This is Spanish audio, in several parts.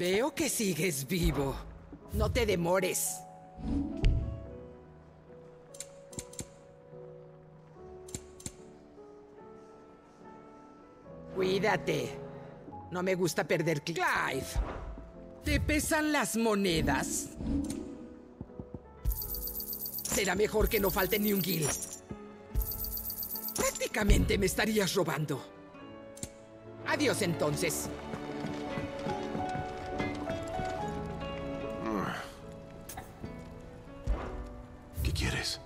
Veo que sigues vivo. No te demores. Cuídate. No me gusta perder Clive. ¿Te pesan las monedas? Será mejor que no falte ni un gil. Prácticamente me estarías robando. Adiós entonces. ¿Qué quieres?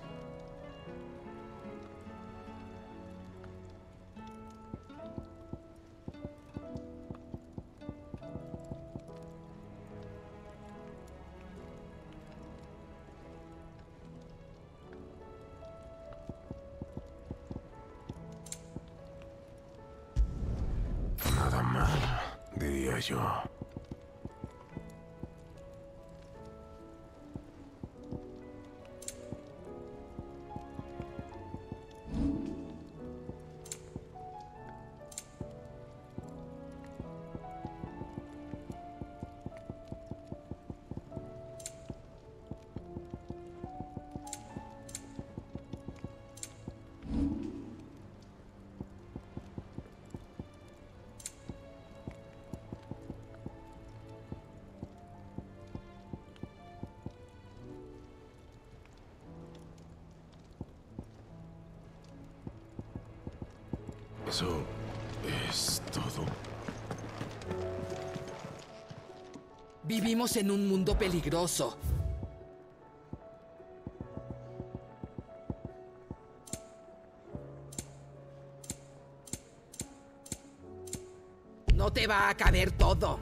Yo. Eso es todo. Vivimos en un mundo peligroso. No te va a caber todo.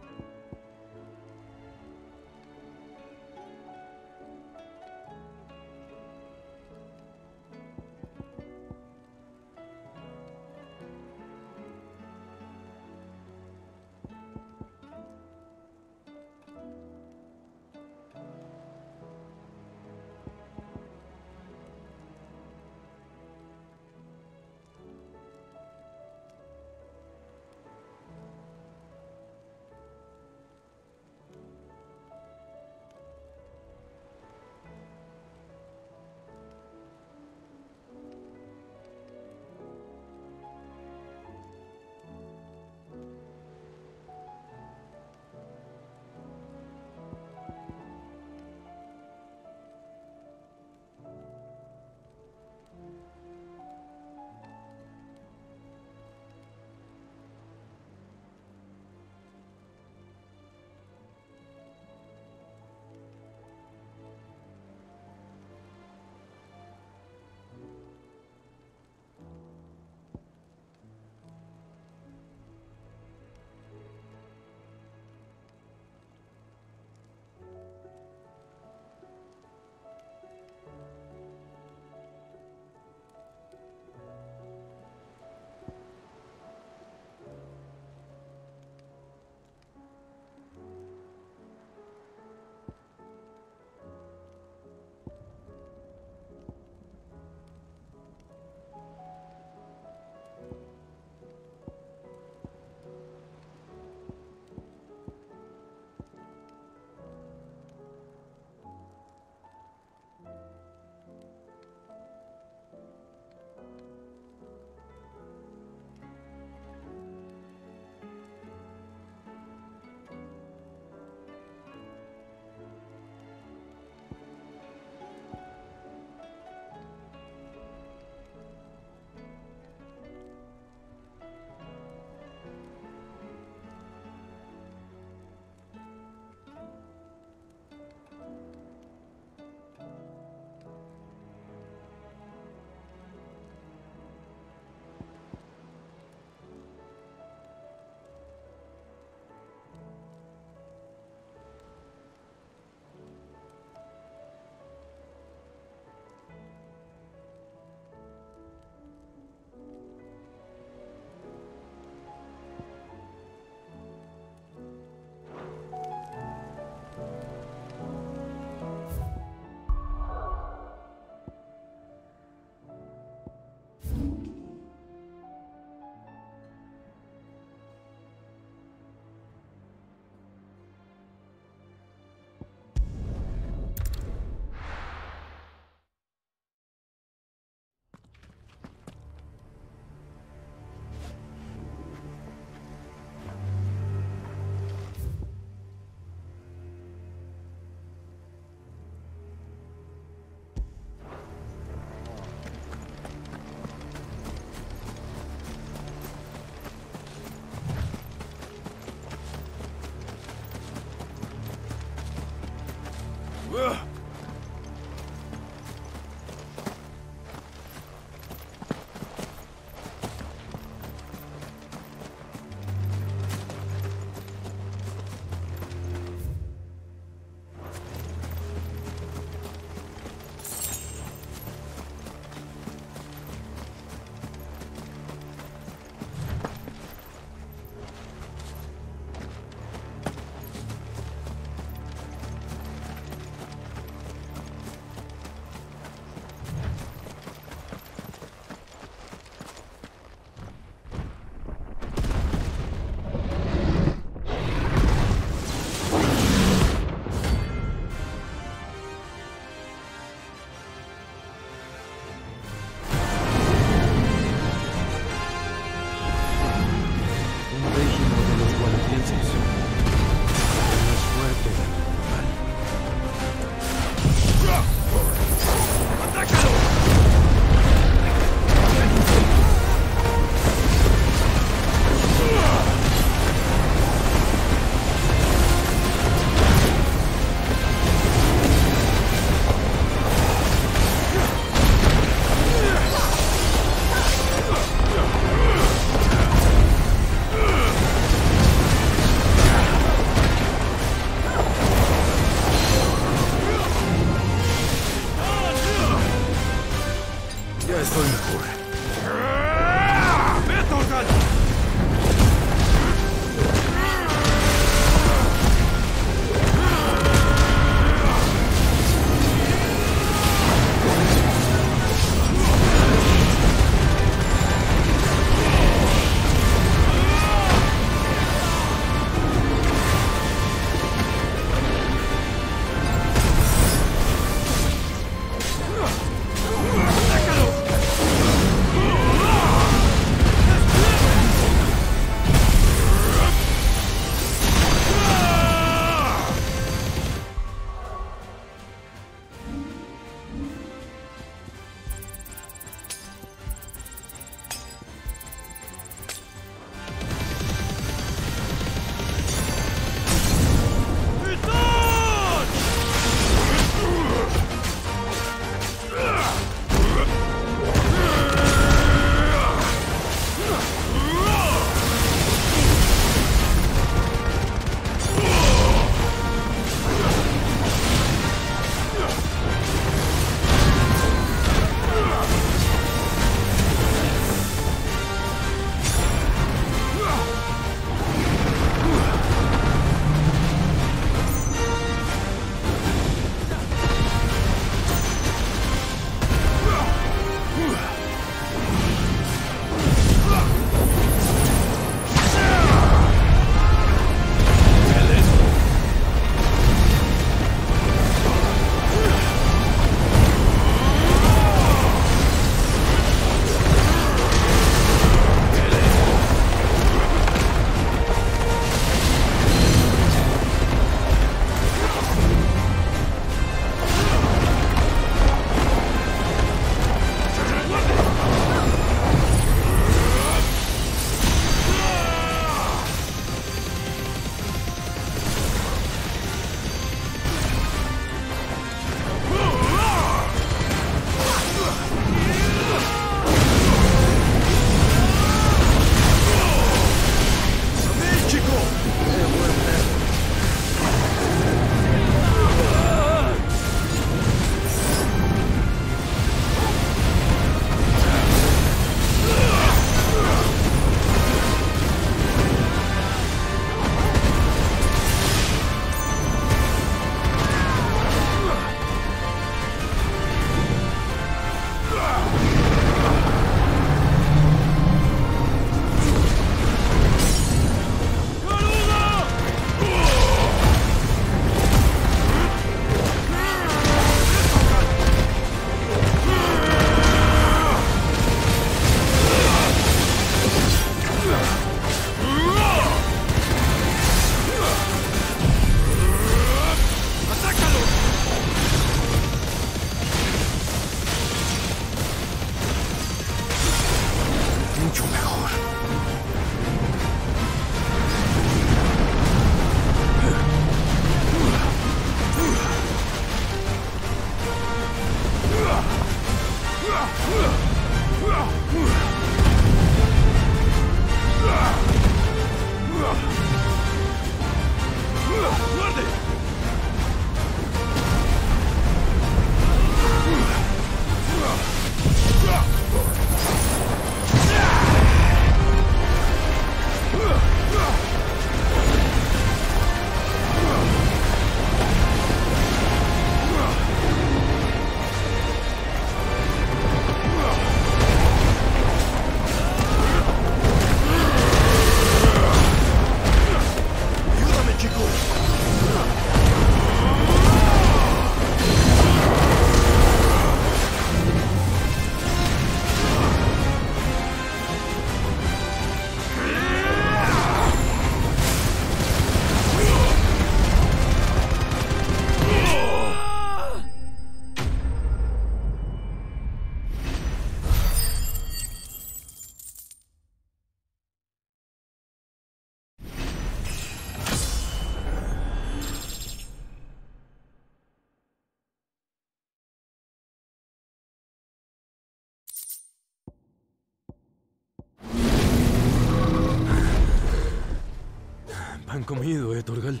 Han comido, Torgal.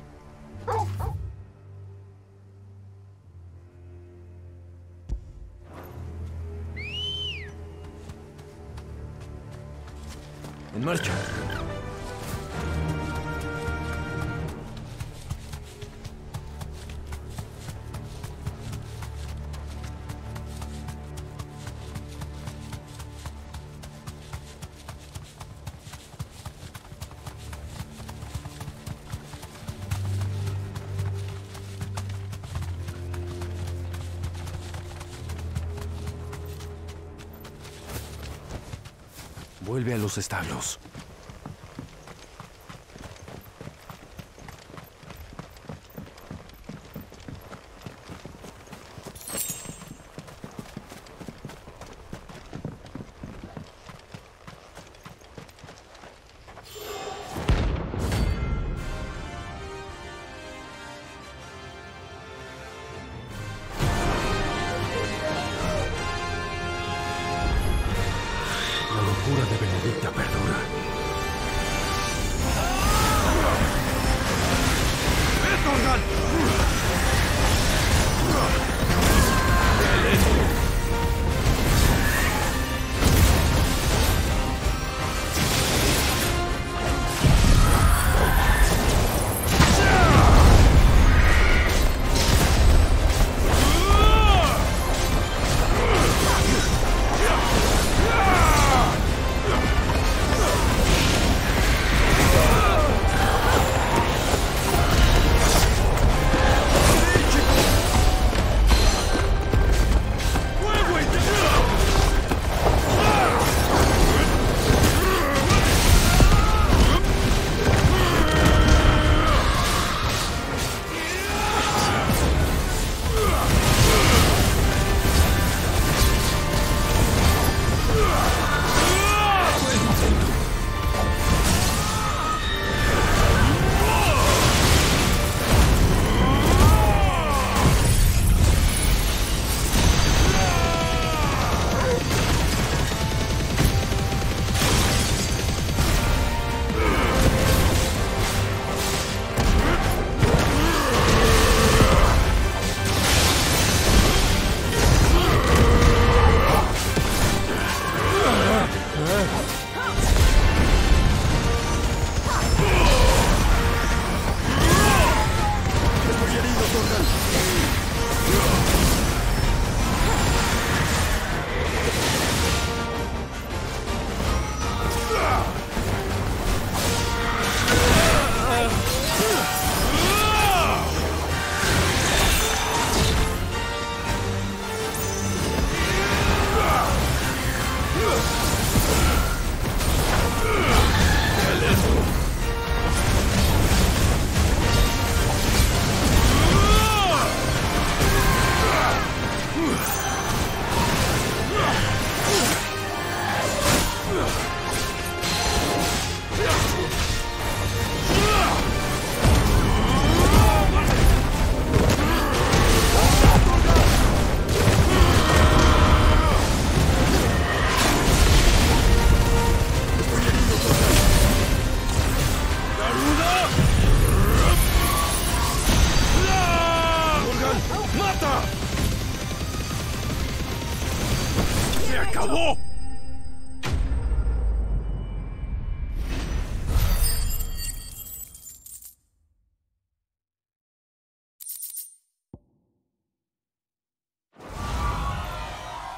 En marcha. Vuelve a los establos.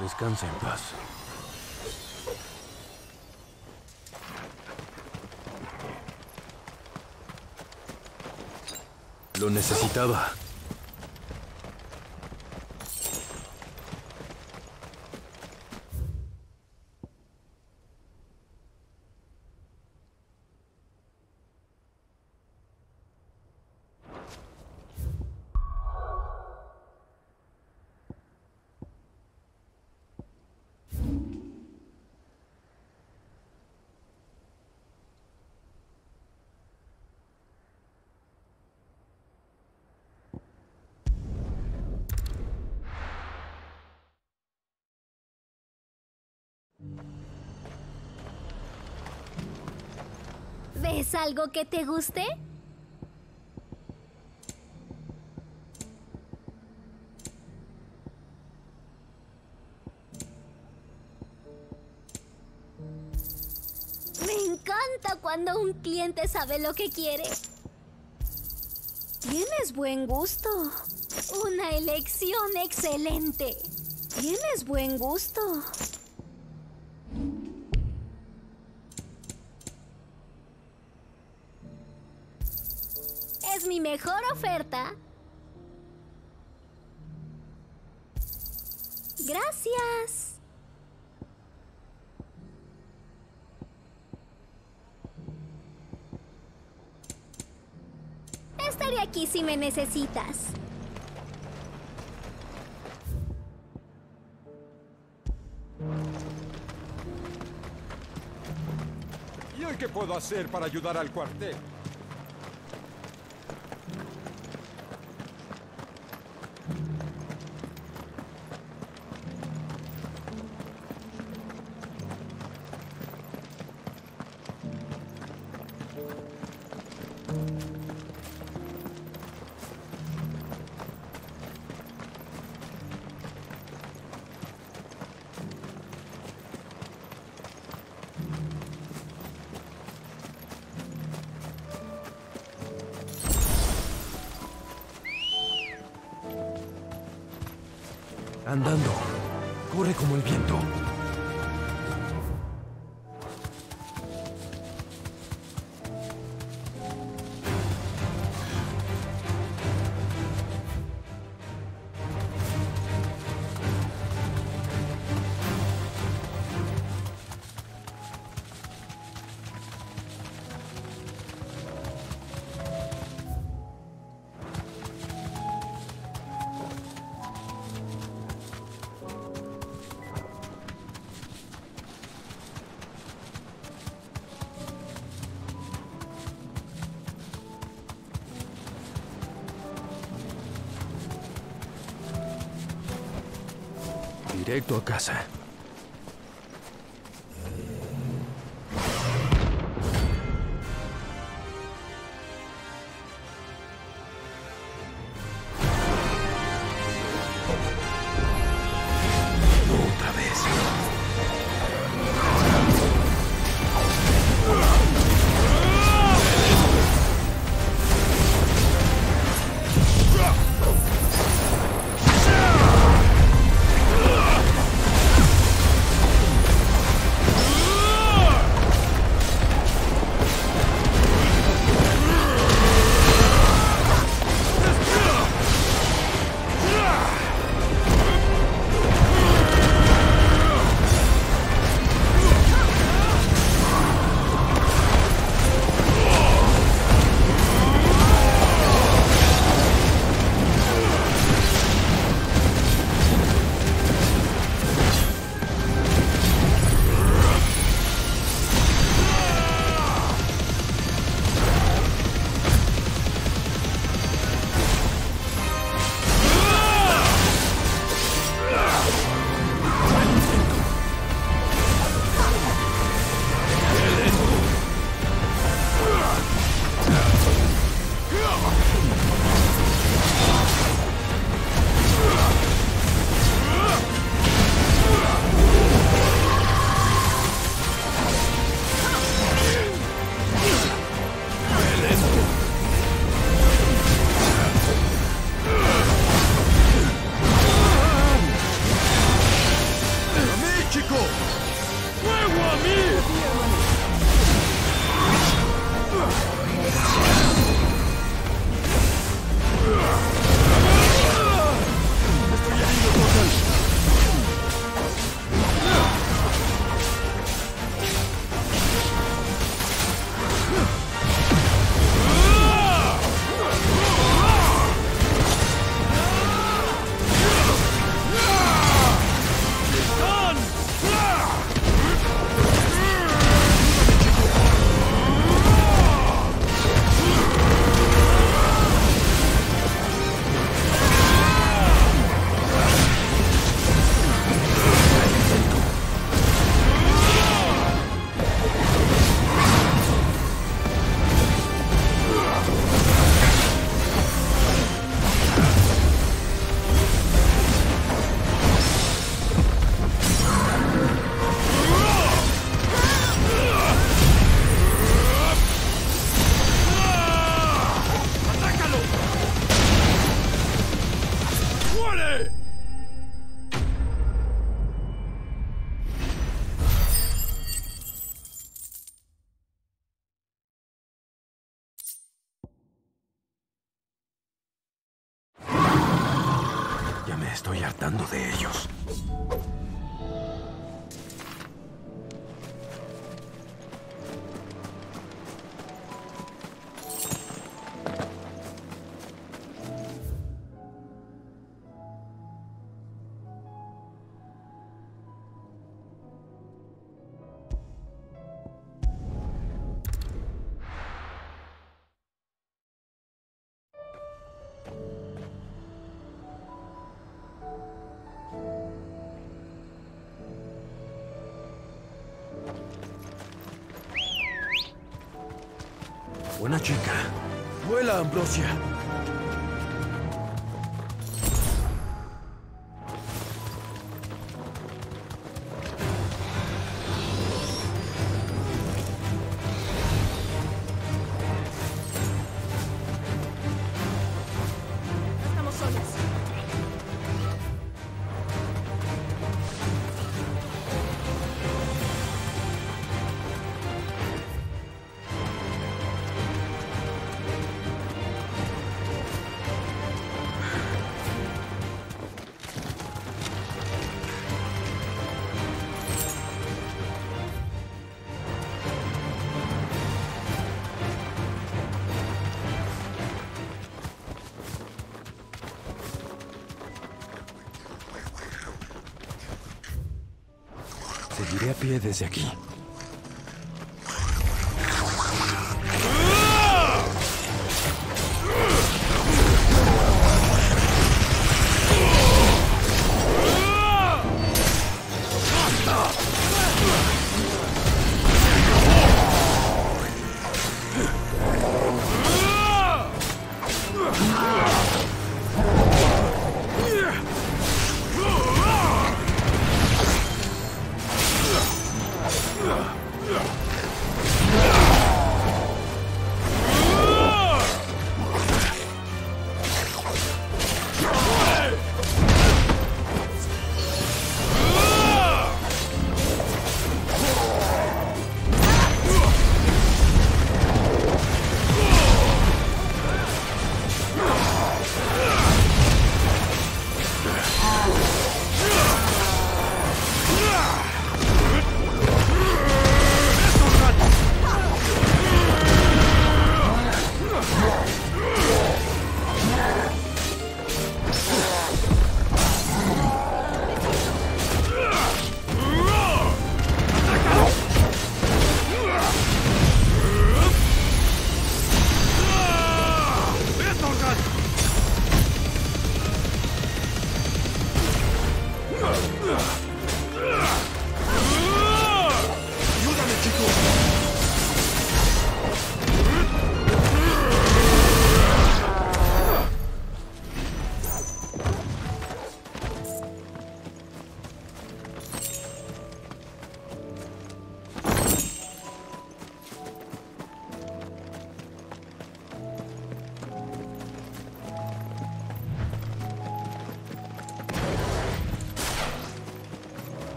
Descansa en paz. Lo necesitaba. ¿Ves algo que te guste? encanta cuando un cliente sabe lo que quiere. Tienes buen gusto. Una elección excelente. Tienes buen gusto. Es mi mejor oferta. Gracias. Estaré aquí si me necesitas. ¿Y hoy qué puedo hacer para ayudar al cuartel? Andando, corre como el viento. Directo a casa. estoy hartando de ellos. Buena chica. Vuela, Ambrosia. Seguiré a pie desde aquí.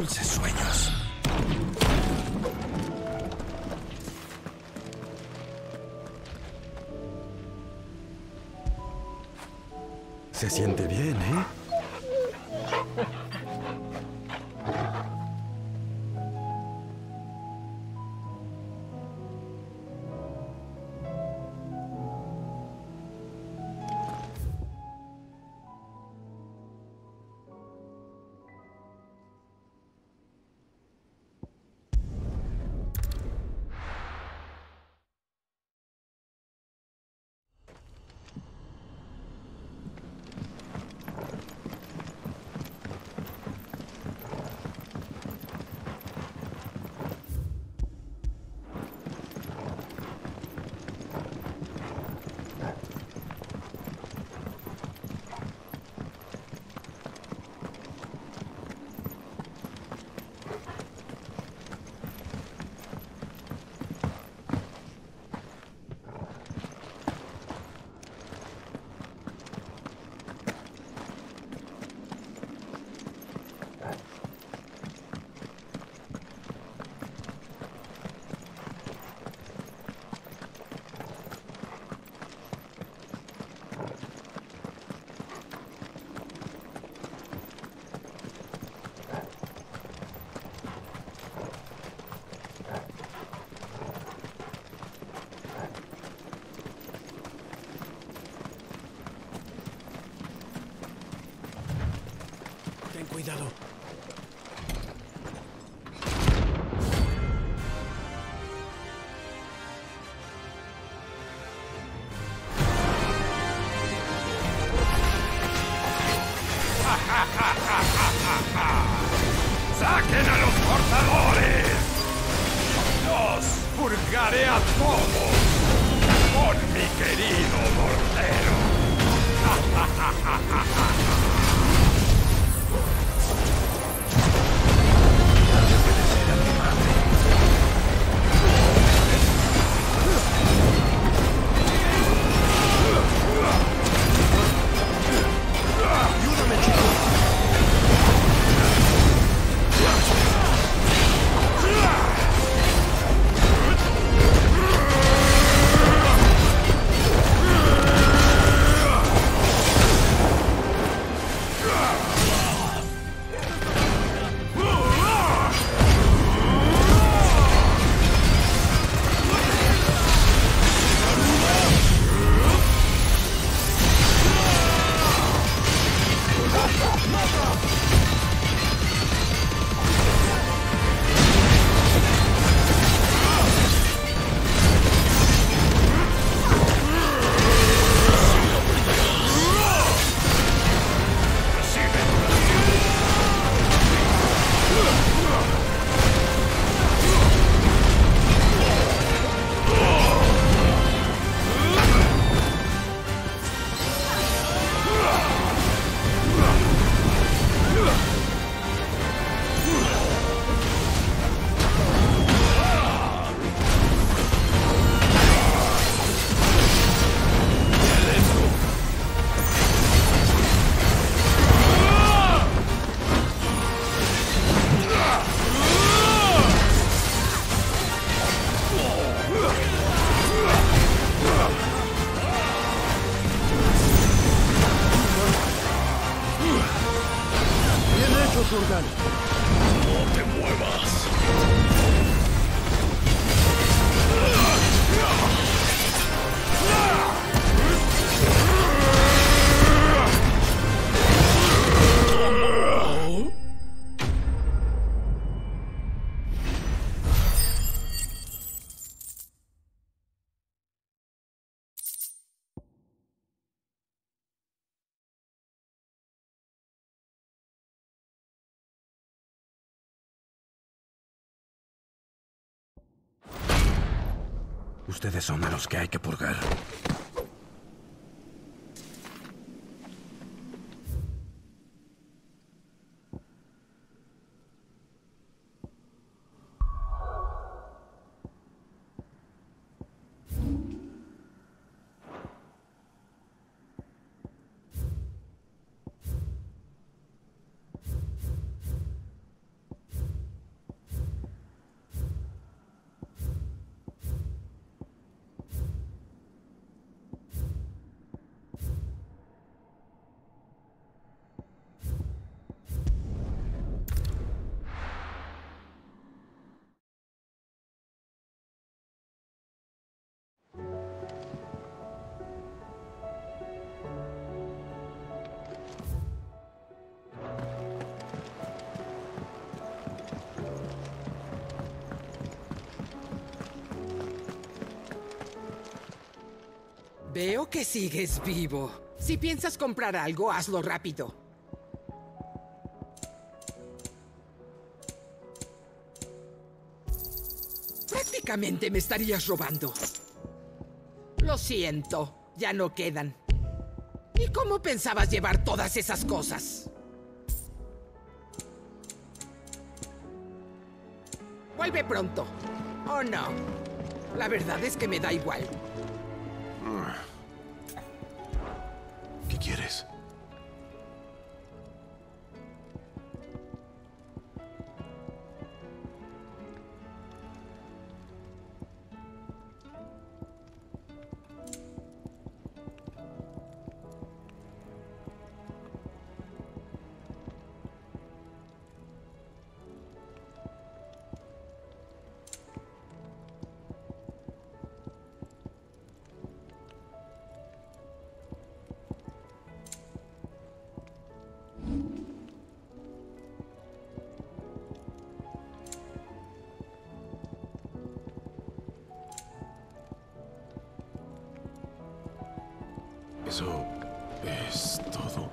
dulces sueños. Se siente bien, ¿eh? Cuidado. ¡Saquen a los portadores! ¡Los purgaré a todos! ¡Con mi querido mortero! Ustedes son a los que hay que purgar. Veo que sigues vivo. Si piensas comprar algo, hazlo rápido. Prácticamente me estarías robando. Lo siento, ya no quedan. ¿Y cómo pensabas llevar todas esas cosas? Vuelve pronto. Oh, no. La verdad es que me da igual. ¿Qué quieres? Eso es todo.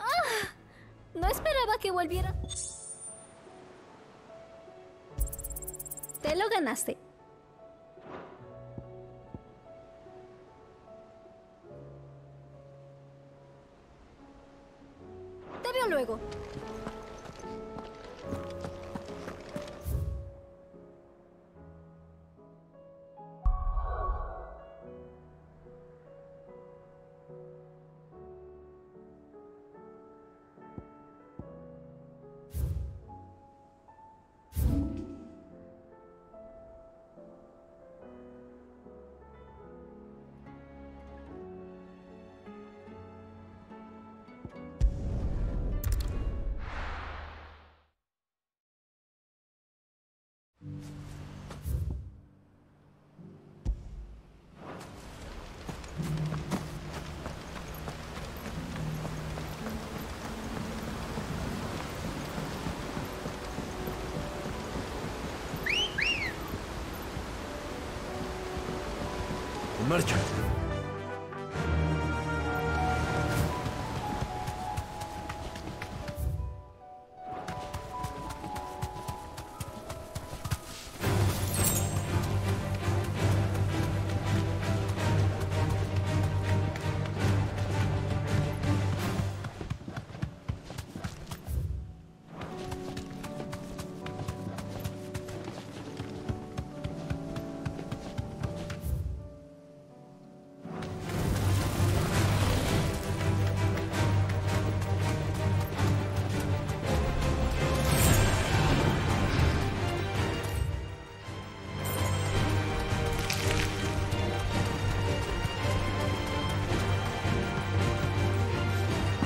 ¡Ah! No esperaba que volviera. Lo ganaste. Te veo luego. Marcha.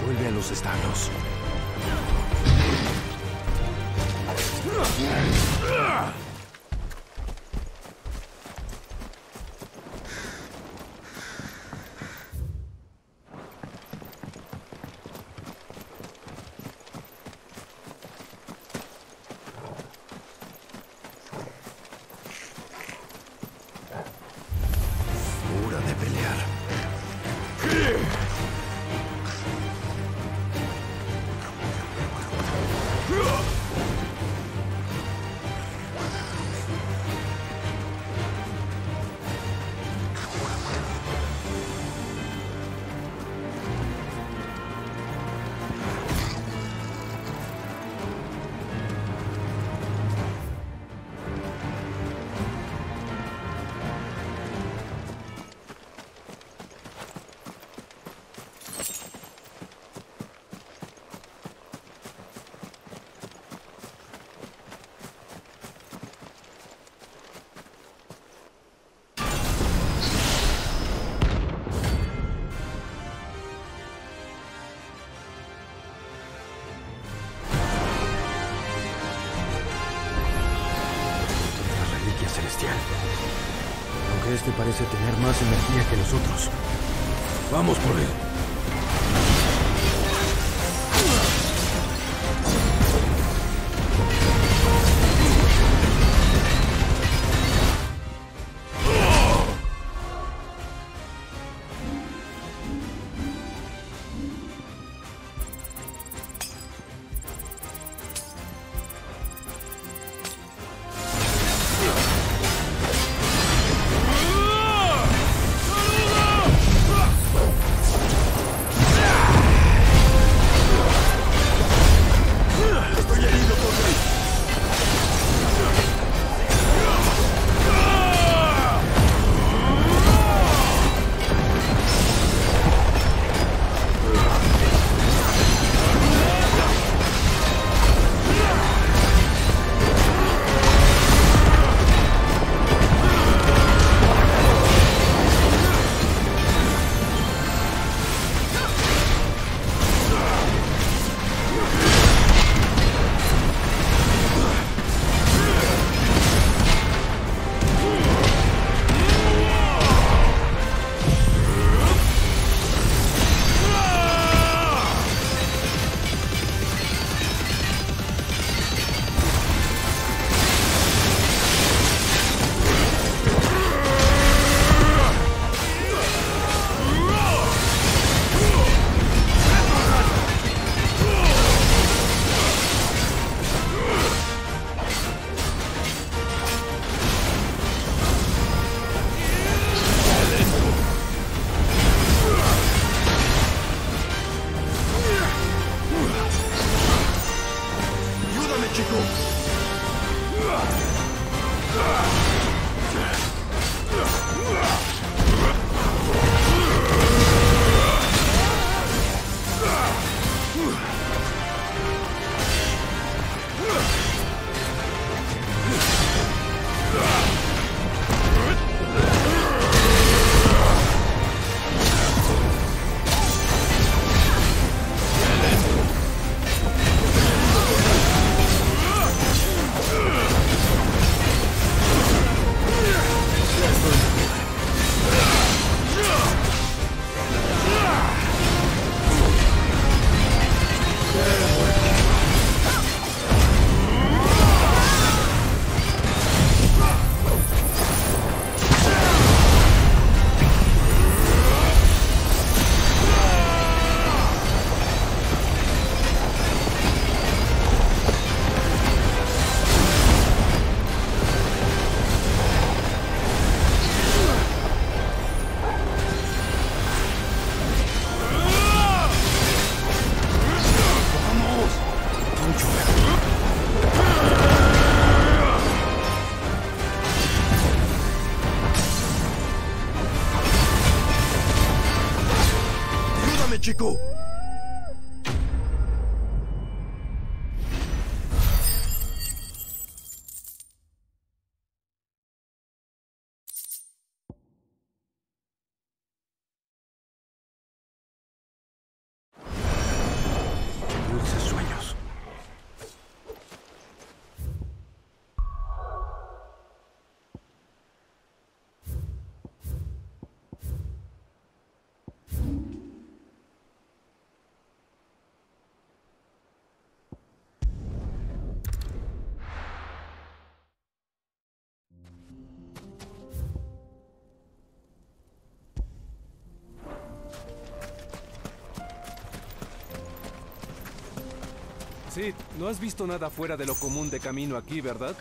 Vuelve a los establos. parece tener más energía que nosotros. ¡Vamos por él! Chico. Dulces sueños. Sid, no has visto nada fuera de lo común de camino aquí, ¿verdad?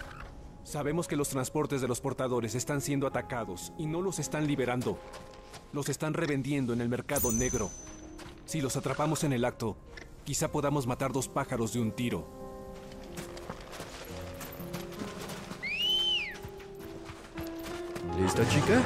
Sabemos que los transportes de los portadores están siendo atacados y no los están liberando. Los están revendiendo en el mercado negro. Si los atrapamos en el acto, quizá podamos matar dos pájaros de un tiro. ¿Lista, chica?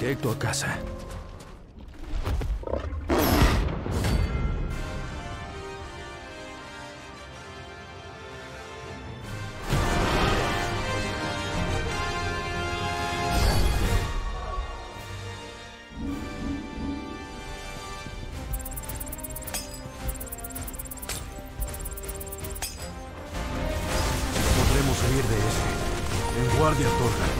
Directo a casa. Podremos salir de este. En guardia, Torgal.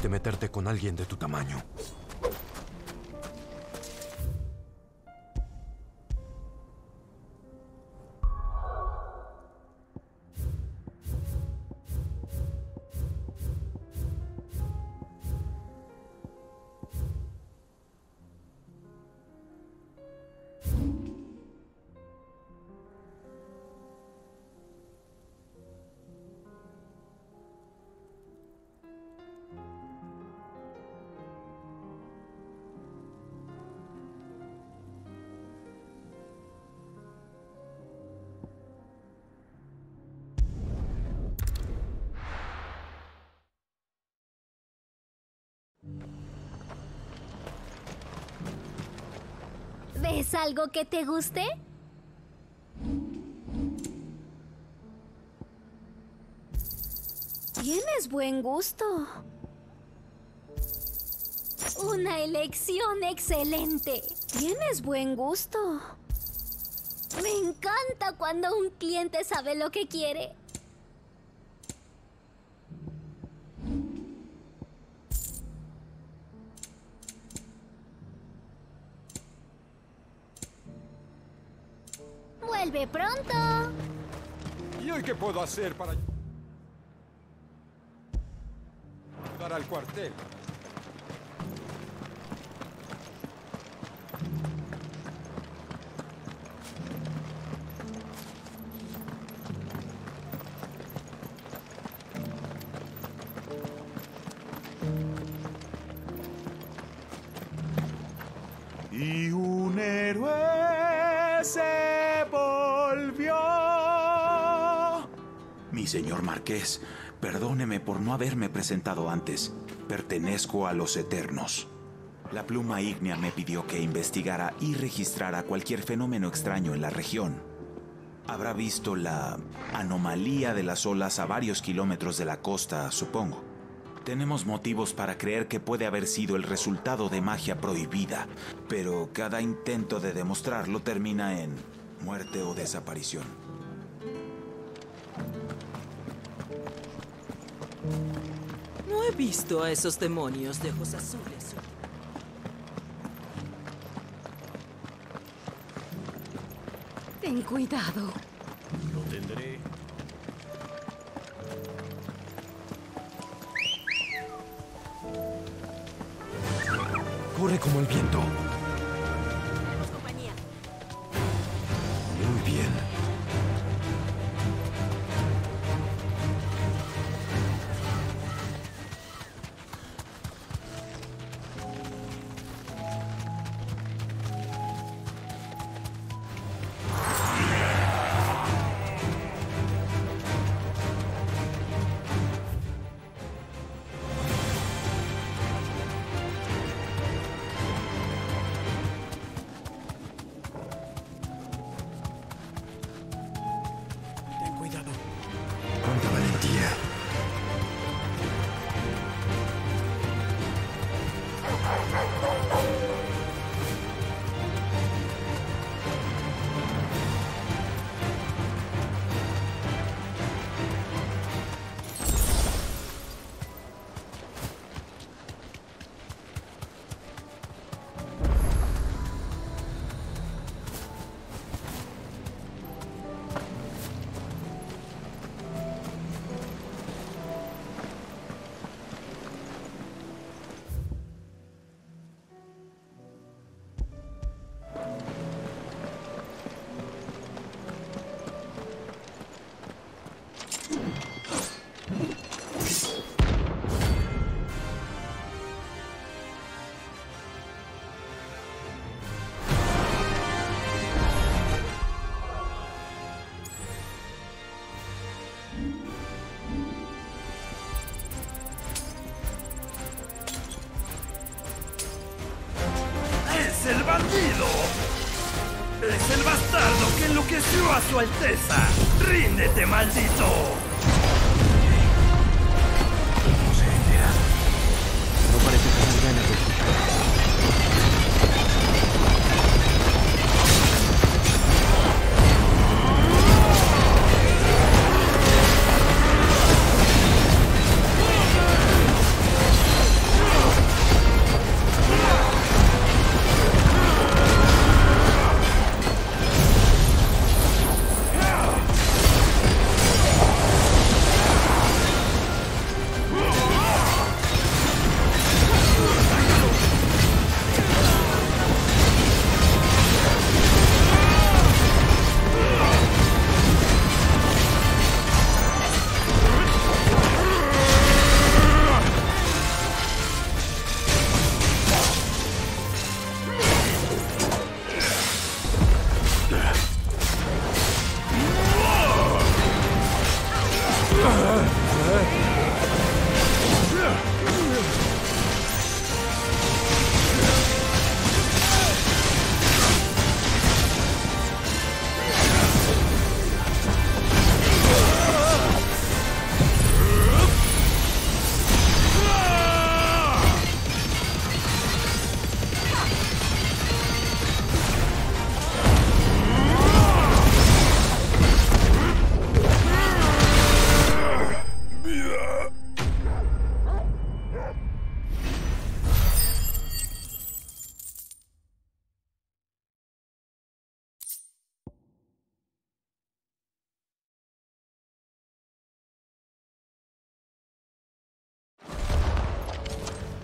De meterte con alguien de tu tamaño. ¿Tienes algo que te guste? Tienes buen gusto. Una elección excelente. Tienes buen gusto. Me encanta cuando un cliente sabe lo que quiere. ¡Vuelve pronto! ¿Y hoy qué puedo hacer para ayudar al cuartel? Y un héroe se volvió. Mi señor marqués, perdóneme por no haberme presentado antes. Pertenezco a los Eternos. La Pluma Ígnea me pidió que investigara y registrara cualquier fenómeno extraño en la región. Habrá visto la anomalía de las olas a varios kilómetros de la costa, supongo. Tenemos motivos para creer que puede haber sido el resultado de magia prohibida, pero cada intento de demostrarlo termina en muerte o desaparición. No he visto a esos demonios de ojos azules. Ten cuidado. Lo tendré. Corre como el viento. Tenemos compañía. Muy bien. ¡Es el bastardo que enloqueció a su Alteza! ¡Ríndete, maldito! No sé, ya. No parece tener ganas de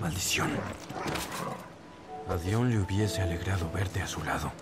Maldición. A Dion le hubiese alegrado verte a su lado.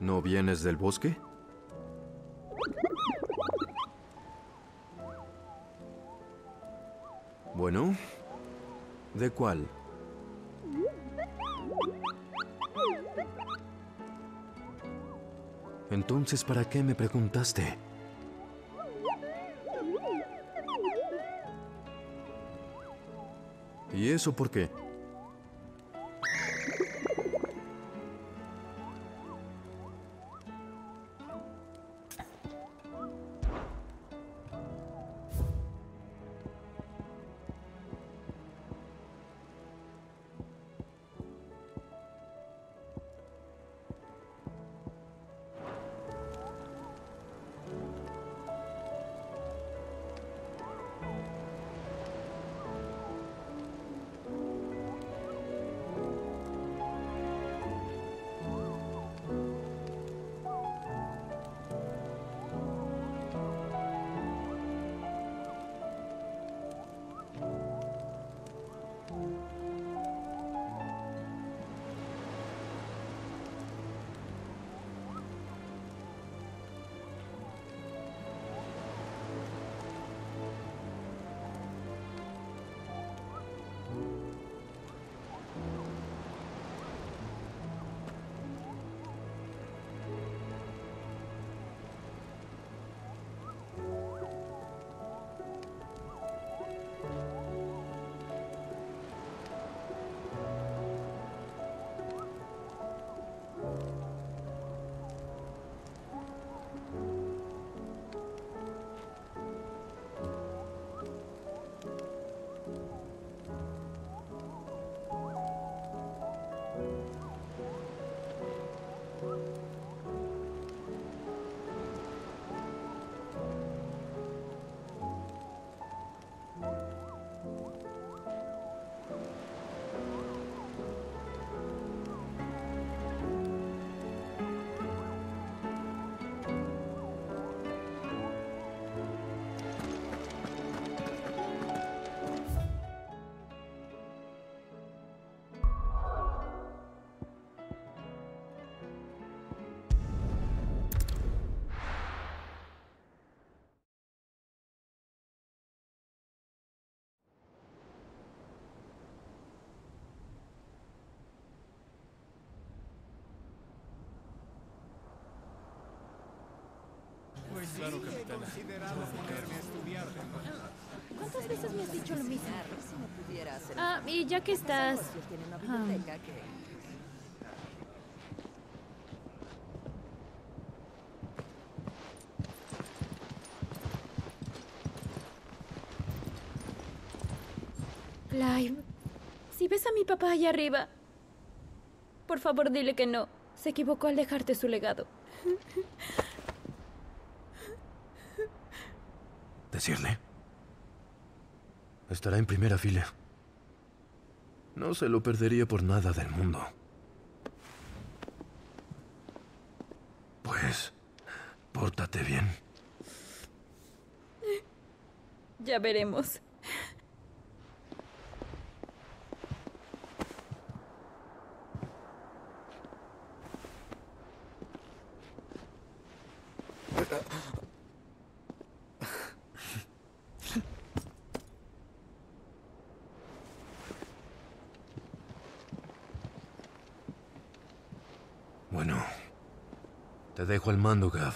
¿No vienes del bosque? Bueno, ¿de cuál? Entonces, ¿para qué me preguntaste? ¿Y eso por qué? Claro, capitana. ¿Cuántas veces me has dicho lo mismo? Ah, y ya que estás... Clive, si ves a mi papá allá arriba, por favor dile que no. Se equivocó al dejarte su legado. Decirle. Estará en primera fila. No se lo perdería por nada del mundo. Pues, pórtate bien. Ya veremos. Te dejo al mando, Gab.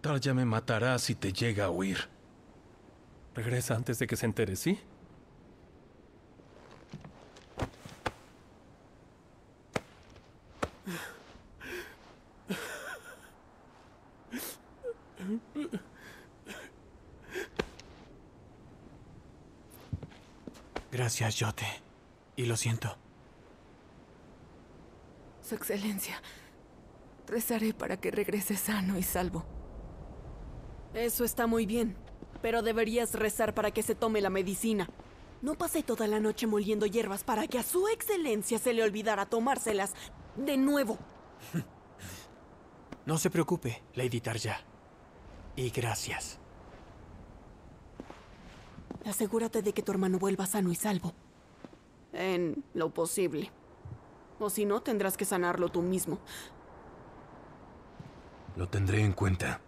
Tarja me matará si te llega a huir. Regresa antes de que se entere, ¿sí? Gracias, Yote. Y lo siento. Su Excelencia, rezaré para que regrese sano y salvo. Eso está muy bien, pero deberías rezar para que se tome la medicina. No pasé toda la noche moliendo hierbas para que a su Excelencia se le olvidara tomárselas de nuevo. No se preocupe, Lady Tarja. Y gracias. Asegúrate de que tu hermano vuelva sano y salvo. En lo posible. O si no, tendrás que sanarlo tú mismo. Lo tendré en cuenta.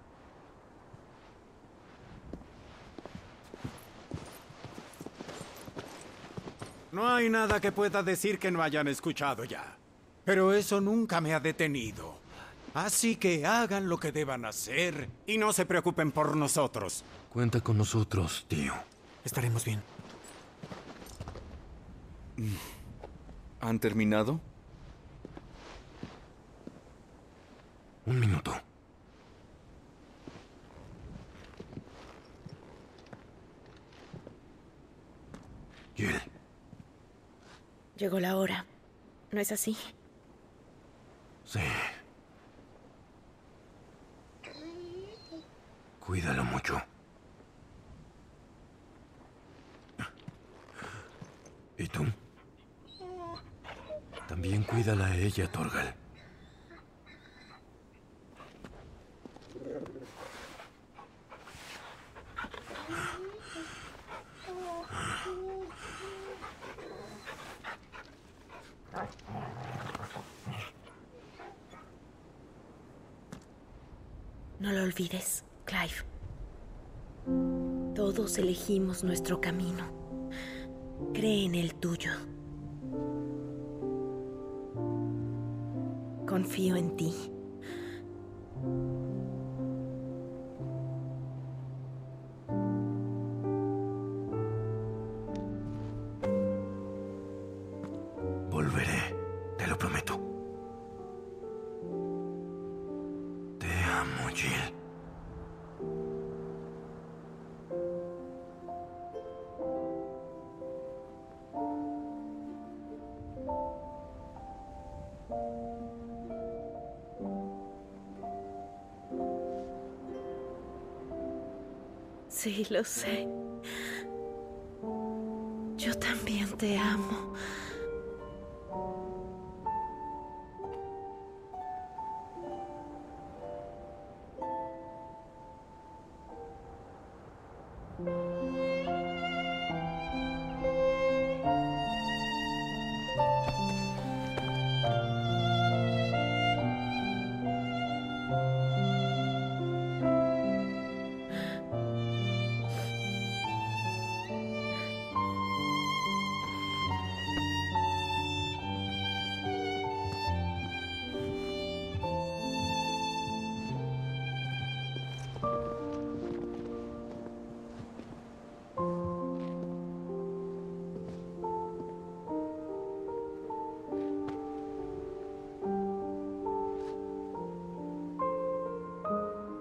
No hay nada que pueda decir que no hayan escuchado ya. Pero eso nunca me ha detenido. Así que hagan lo que deban hacer y no se preocupen por nosotros. Cuenta con nosotros, tío. Estaremos bien. ¿Han terminado? Un minuto. Jill. Llegó la hora. ¿No es así? Sí. Cuídalo mucho. ¿Y tú? También cuídala a ella, Torgal. No lo olvides, Clive. Todos elegimos nuestro camino. Cree en el tuyo. Confío en ti. Volveré, te lo prometo. Te amo, Jill. Sí, lo sé. Yo también te amo.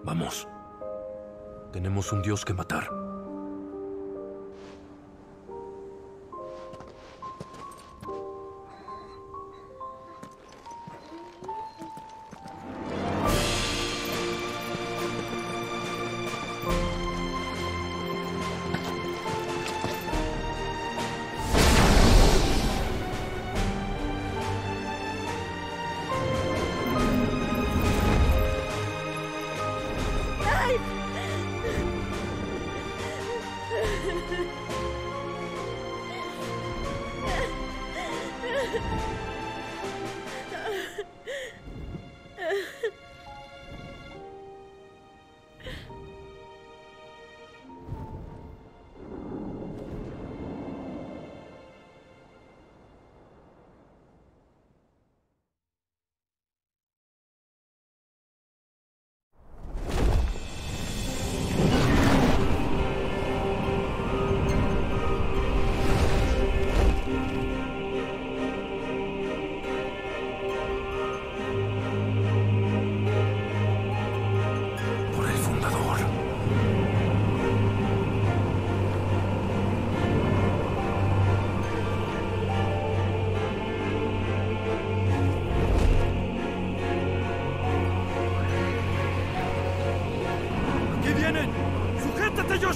Vamos. Tenemos un dios que matar.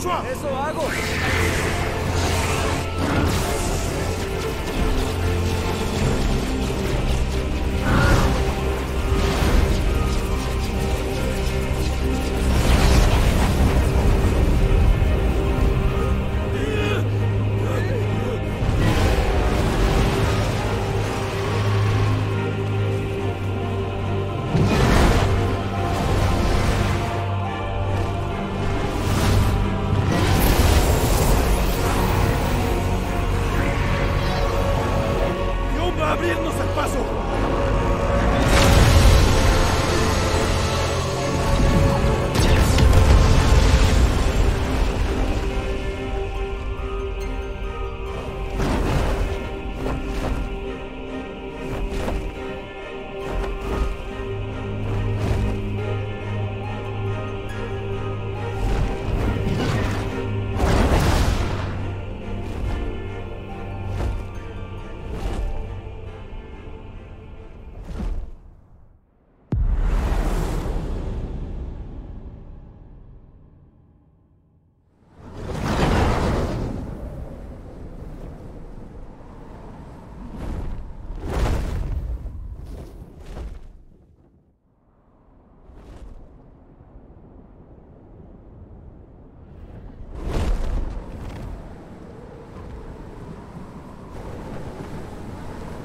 Joshua! ¡Eso hago!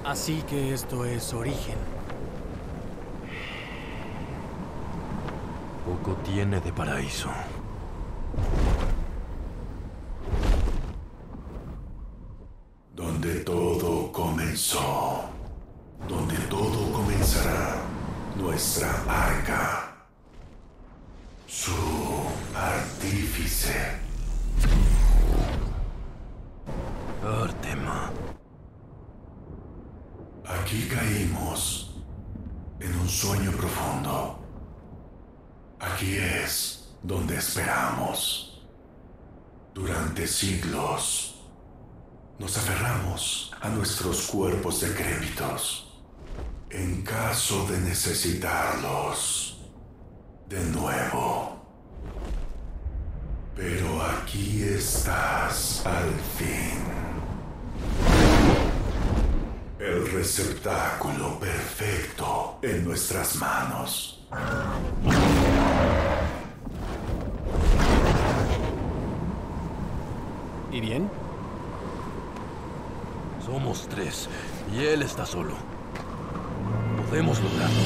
Así que esto es origen. Poco tiene de paraíso. Donde todo comenzó. Donde todo comenzará. Nuestra arca. Su artífice. Artema. Aquí caímos en un sueño profundo. Aquí es donde esperamos. Durante siglos nos aferramos a nuestros cuerpos decrépitos en caso de necesitarlos de nuevo. Pero aquí estás al fin. El receptáculo perfecto en nuestras manos. ¿Y bien? Somos tres y él está solo. Podemos lograrlo.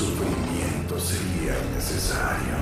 sufrimiento sería innecesario.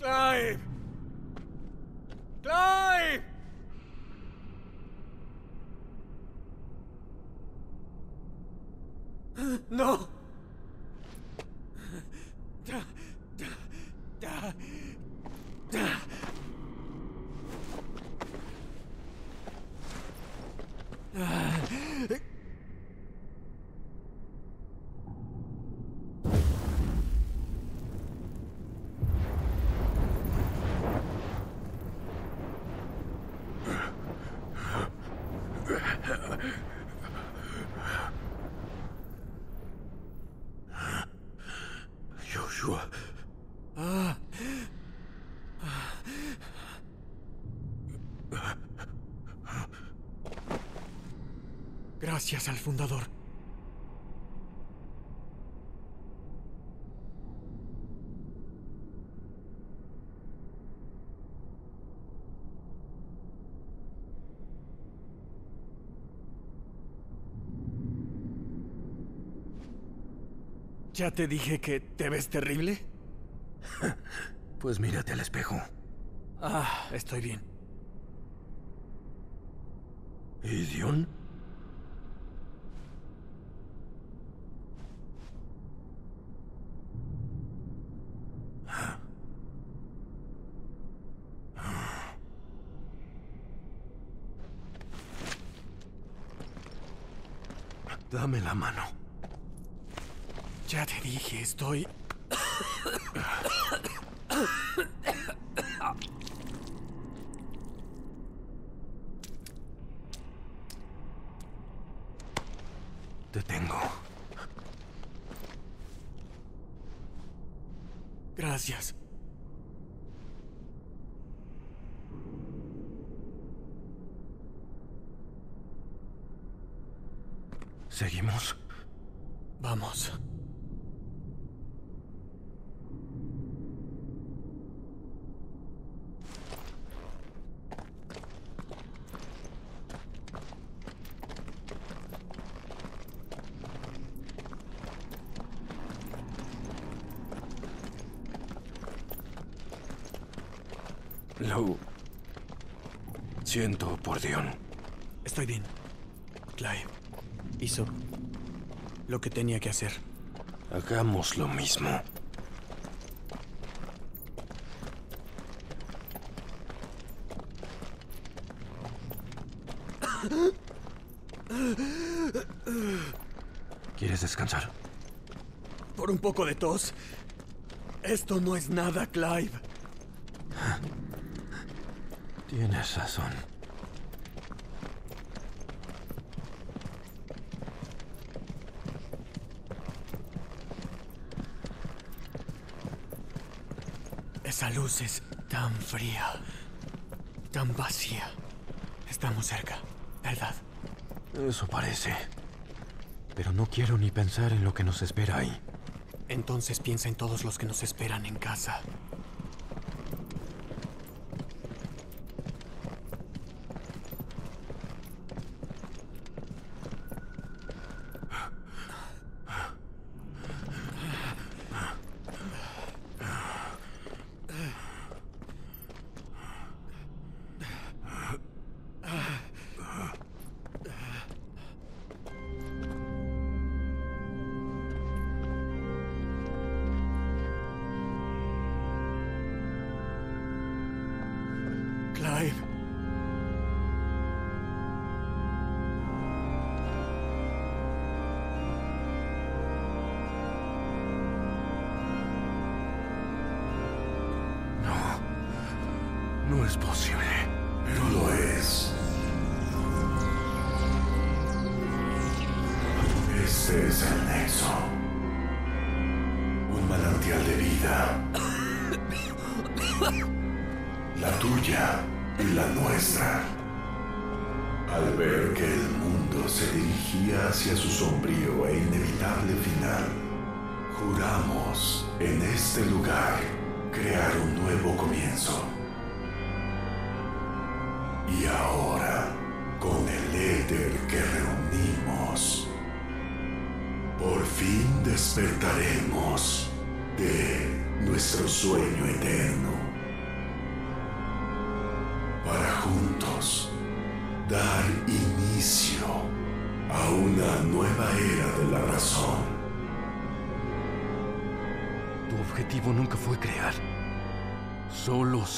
¡Clive! ¡No! Gracias al fundador. ¿Ya te dije que te ves terrible? Pues mírate al espejo. Ah, estoy bien. ¿Y Dion? Dame la mano. Ya te dije, estoy... Te tengo. Gracias. ¿Seguimos? Vamos. Lou, siento por Dion. Estoy bien. Clive hizo lo que tenía que hacer. Hagamos lo mismo. ¿Quieres descansar? ¿Por un poco de tos? Esto no es nada, Clive. Tienes razón. Esa luz es tan fría, tan vacía. Estamos cerca, ¿verdad? Eso parece. Pero no quiero ni pensar en lo que nos espera ahí. Entonces piensa en todos los que nos esperan en casa.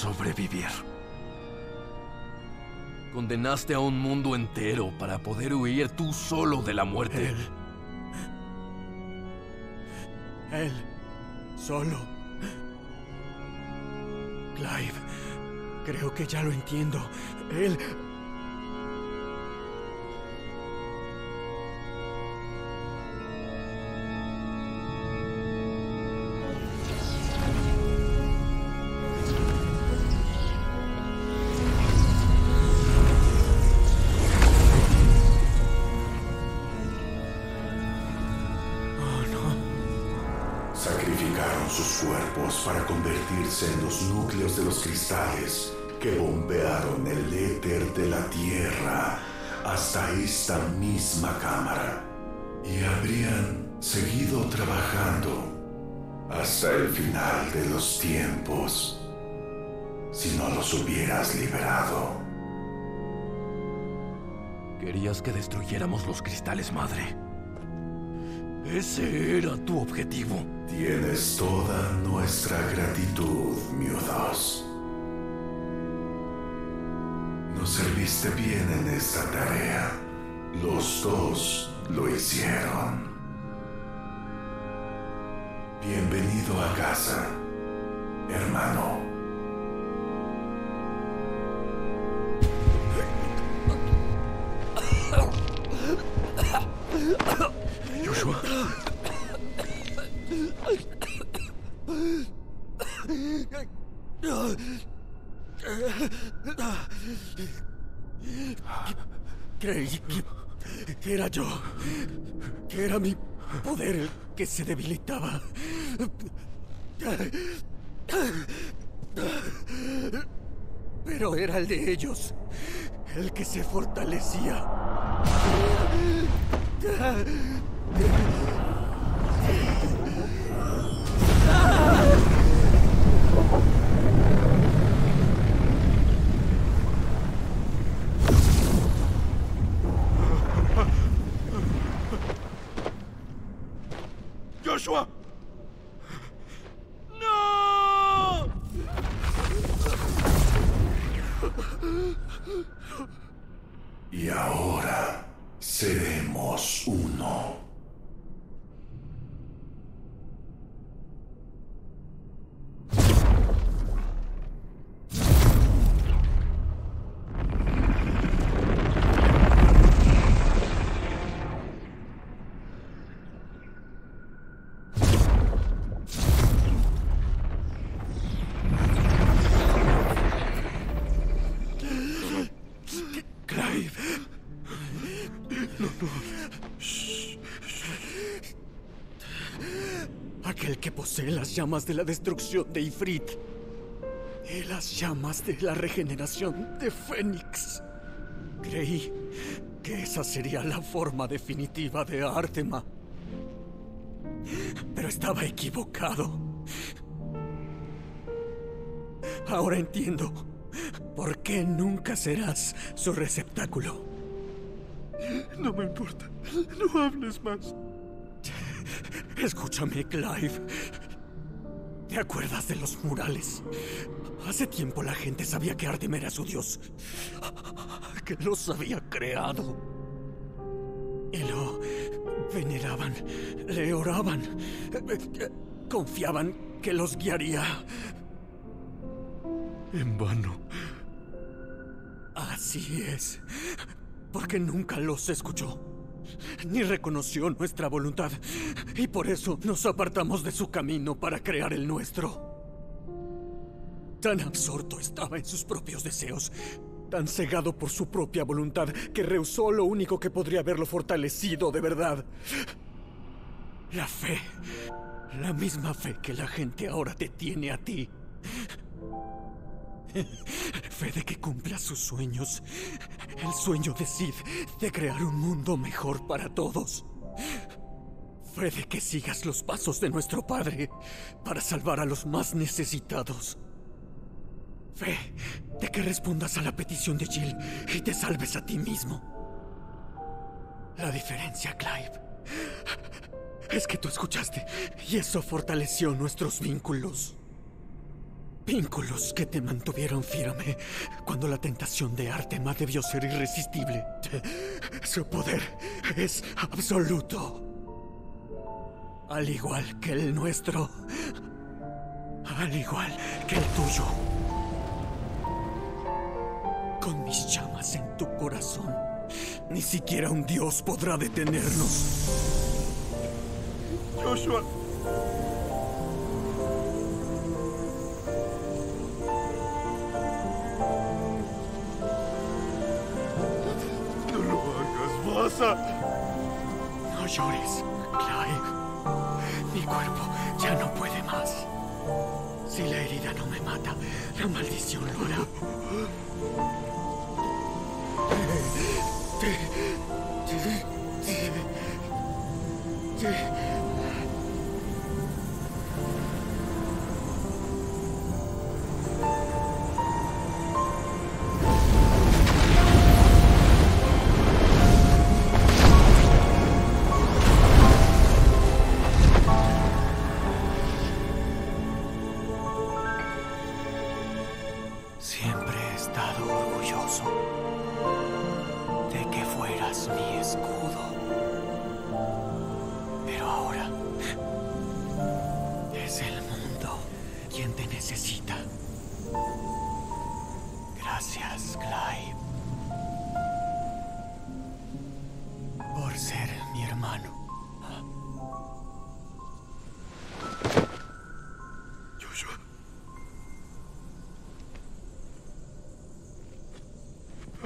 Sobrevivir. Condenaste a un mundo entero para poder huir tú solo de la muerte. Él solo. Clive, creo que ya lo entiendo. Él... para convertirse en los núcleos de los cristales que bombearon el éter de la Tierra hasta esta misma cámara. Y habrían seguido trabajando hasta el final de los tiempos si no los hubieras liberado. Querías que destruyéramos los cristales madre. Ese era tu objetivo. Tienes toda nuestra gratitud, Miu-2. Nos serviste bien en esta tarea. Los dos lo hicieron. Bienvenido a casa, hermano. Joshua. Creí que que era yo, que era mi poder el que se debilitaba. Pero era el de ellos, el que se fortalecía. Joshua. No. Y ahora seremos uno. Las llamas de la destrucción de Ifrit y las llamas de la regeneración de Fénix. Creí que esa sería la forma definitiva de Artema, pero estaba equivocado. Ahora entiendo por qué nunca serás su receptáculo. No me importa, no hables más. Escúchame, Clive. ¿Te acuerdas de los murales? Hace tiempo la gente sabía que Artema era su dios, que los había creado. Y lo veneraban, le oraban, confiaban que los guiaría. En vano. Así es, porque nunca los escuchó, ni reconoció nuestra voluntad, y por eso nos apartamos de su camino para crear el nuestro. Tan absorto estaba en sus propios deseos, tan cegado por su propia voluntad, que rehusó lo único que podría haberlo fortalecido de verdad: la fe. La misma fe que la gente ahora te tiene a ti. Fe de que cumpla sus sueños. El sueño de Sid de crear un mundo mejor para todos. Fe de que sigas los pasos de nuestro padre para salvar a los más necesitados. Fe de que respondas a la petición de Jill y te salves a ti mismo. La diferencia, Clive, es que tú escuchaste y eso fortaleció nuestros vínculos. Vínculos que te mantuvieron firme cuando la tentación de Artema debió ser irresistible. Su poder es absoluto, al igual que el nuestro, al igual que el tuyo. Con mis llamas en tu corazón, ni siquiera un dios podrá detenernos. Joshua. No llores, Clive. Mi cuerpo ya no puede más. Si la herida no me mata, la maldición lo hará.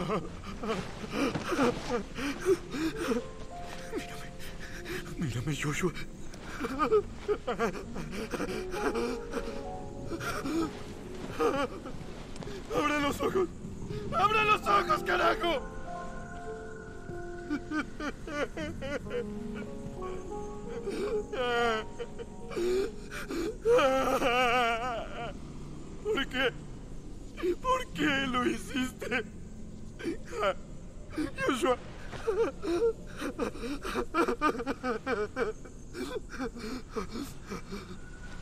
Mírame. Mírame, Joshua. ¡Abre los ojos! ¡Abre los ojos, carajo! ¿Por qué? ¿Por qué lo hiciste? Joshua.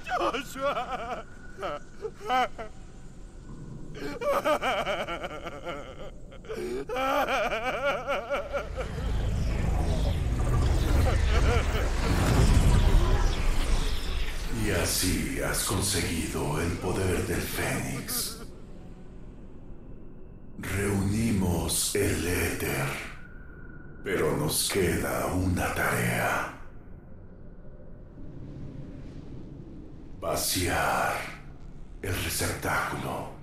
Joshua. Y así has conseguido el poder del Fénix. Reunimos el éter, pero nos queda una tarea: vaciar el receptáculo.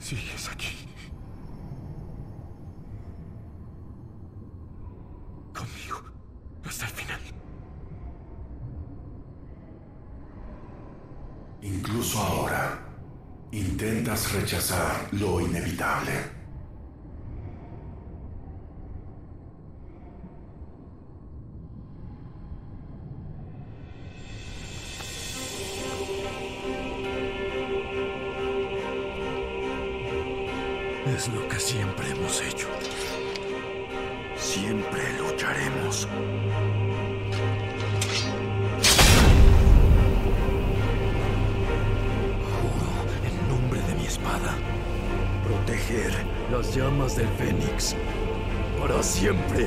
Sigues aquí. Conmigo. Hasta el final. Incluso ahora, intentas rechazar lo inevitable. Es lo que siempre hemos hecho. Siempre lucharemos. Juro en nombre de mi espada proteger las llamas del Fénix para siempre.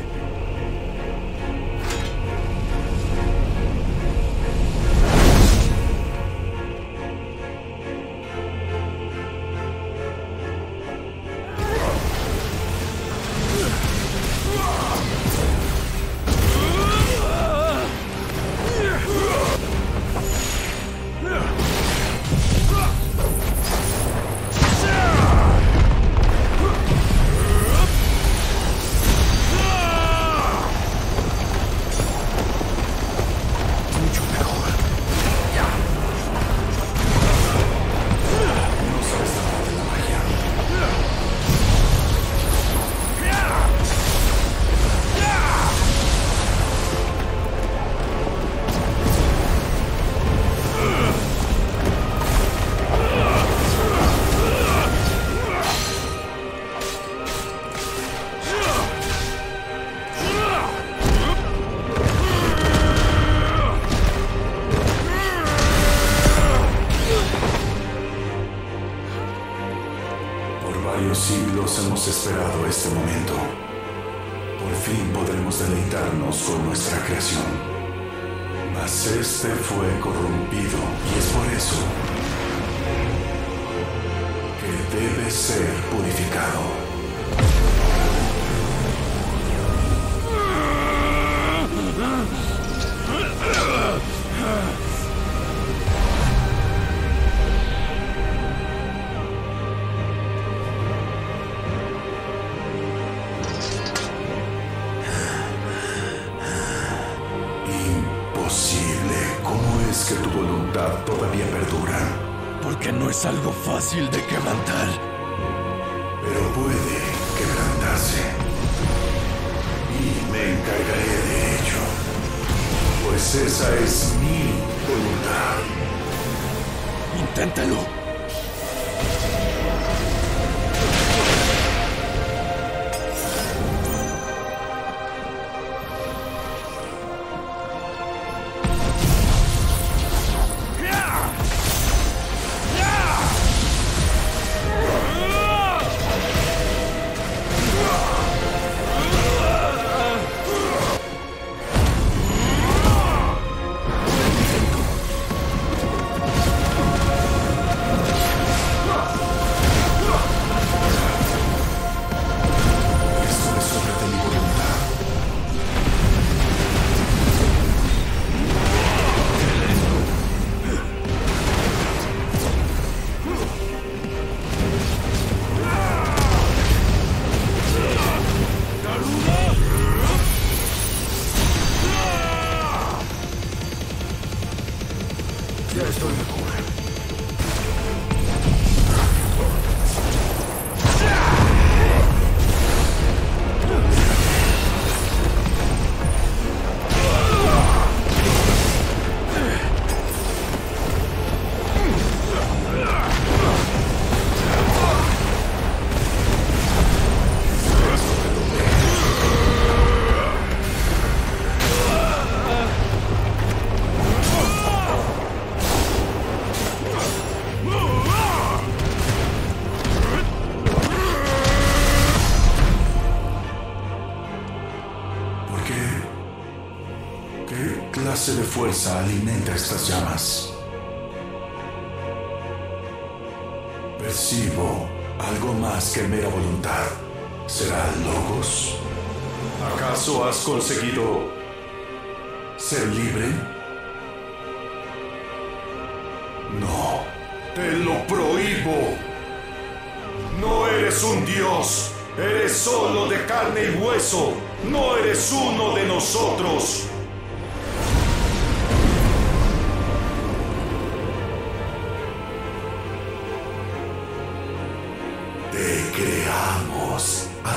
Hemos esperado este momento. Por fin podremos deleitarnos con nuestra creación. Mas este fue corrompido, y es por eso que debe ser purificado. Todavía perdura. Porque no es algo fácil de quebrantar. Pero puede quebrantarse. Y me encargaré de ello. Pues Pues esa es mi voluntad. Inténtalo. Fuerza alimenta estas llamas. Percibo algo más que mera voluntad. ¿Será Logos? ¿Acaso has conseguido ser libre? No, te lo prohíbo. No eres un dios, eres solo de carne y hueso. No eres uno de nosotros.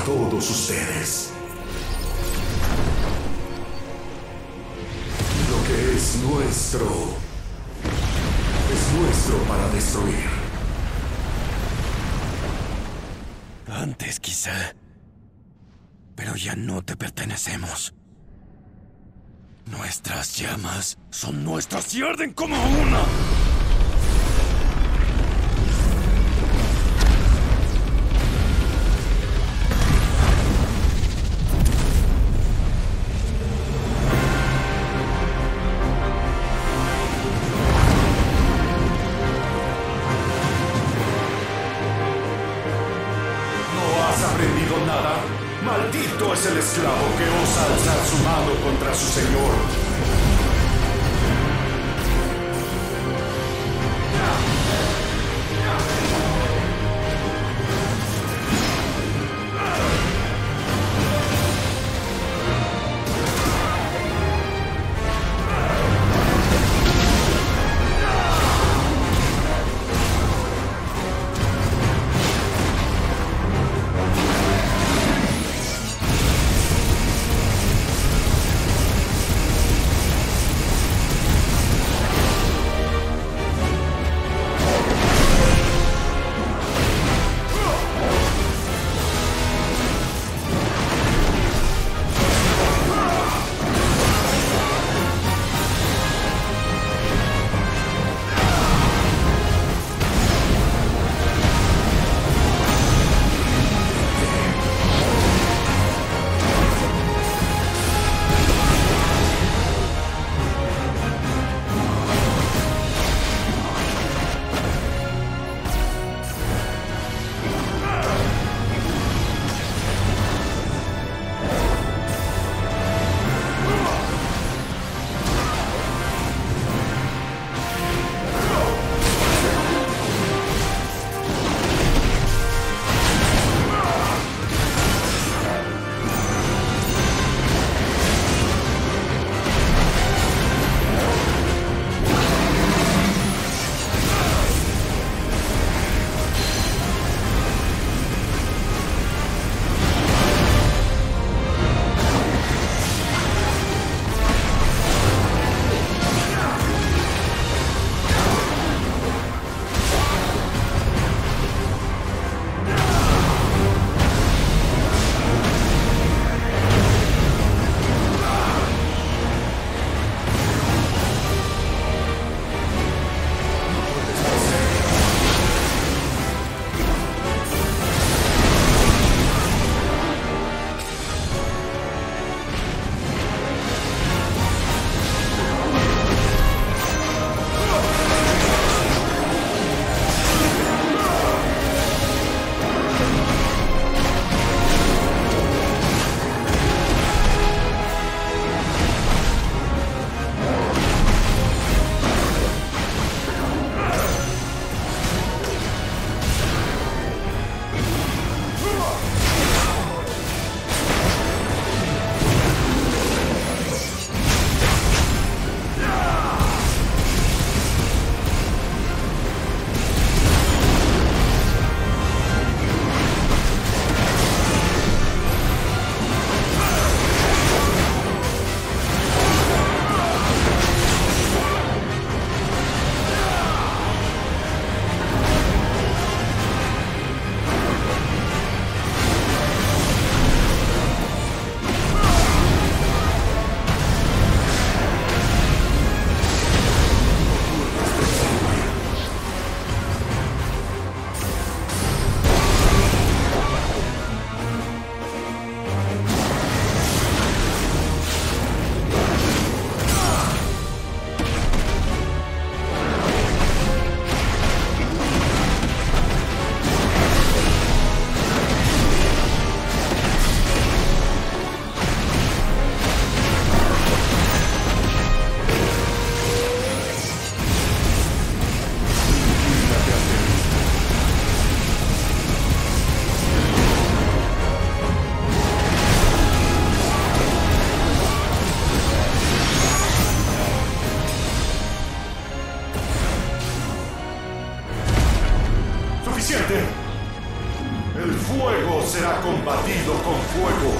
Todos ustedes. Lo que es nuestro para destruir. Antes quizá, pero ya no te pertenecemos. Nuestras llamas son nuestras y arden como una. combatido con fuego.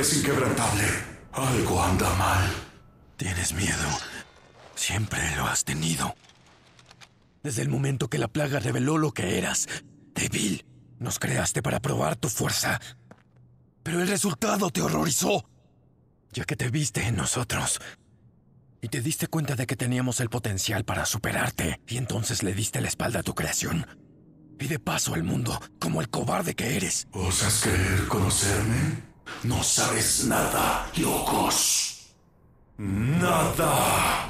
Es inquebrantable. Algo anda mal. Tienes miedo. Siempre lo has tenido. Desde el momento que la plaga reveló lo que eras, débil, nos creaste para probar tu fuerza. Pero el resultado te horrorizó, ya que te viste en nosotros. Y te diste cuenta de que teníamos el potencial para superarte, y entonces le diste la espalda a tu creación. Y de paso al mundo, como el cobarde que eres. ¿Osas querer conocerme? No sabes nada, Ryokos. ¡Nada!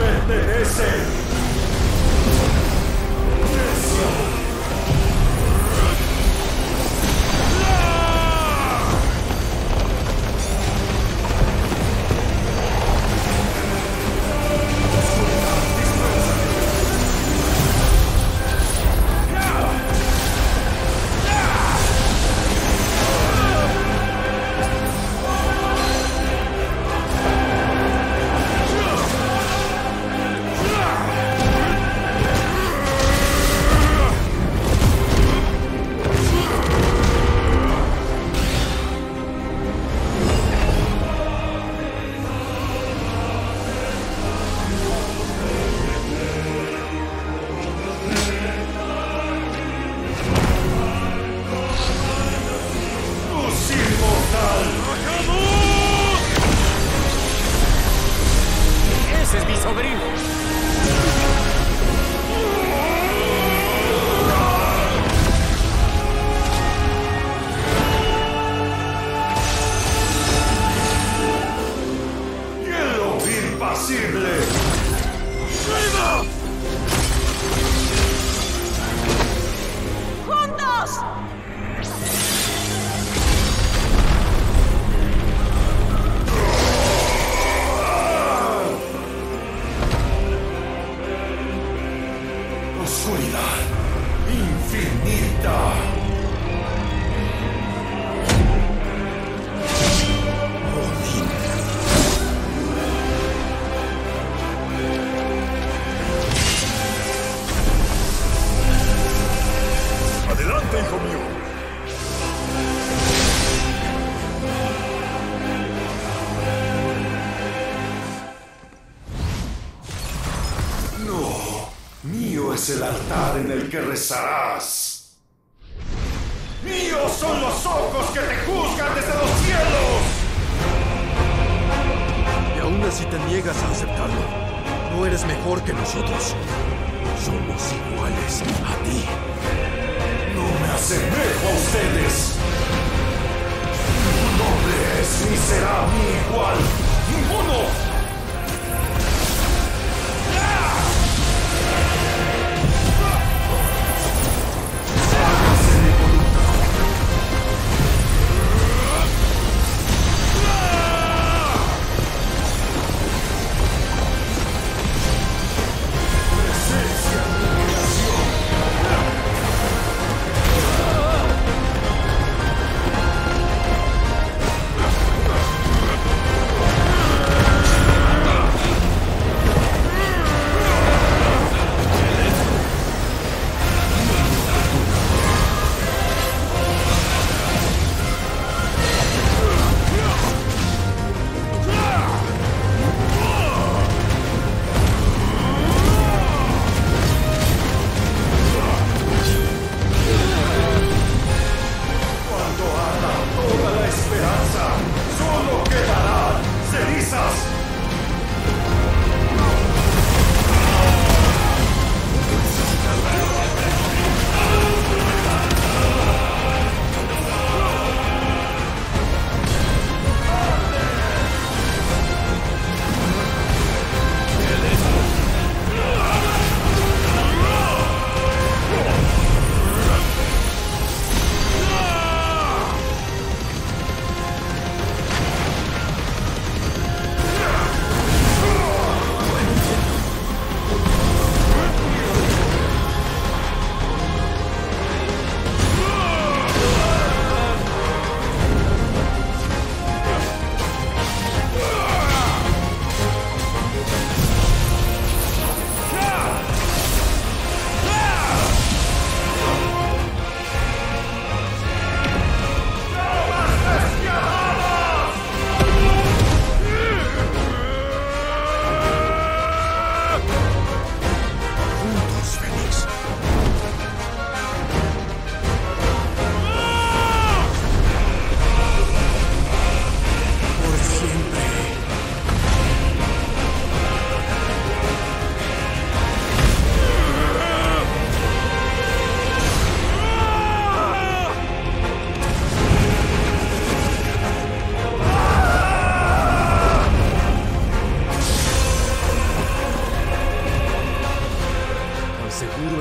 Pertenece. Eternos. El altar en el que rezarás. ¡Míos son los ojos que te juzgan desde los cielos! Y aún así te niegas a aceptarlo. No eres mejor que nosotros. Somos iguales a ti. No me asemejo a ustedes. Ningún hombre es ni será mi igual. ¡Ninguno!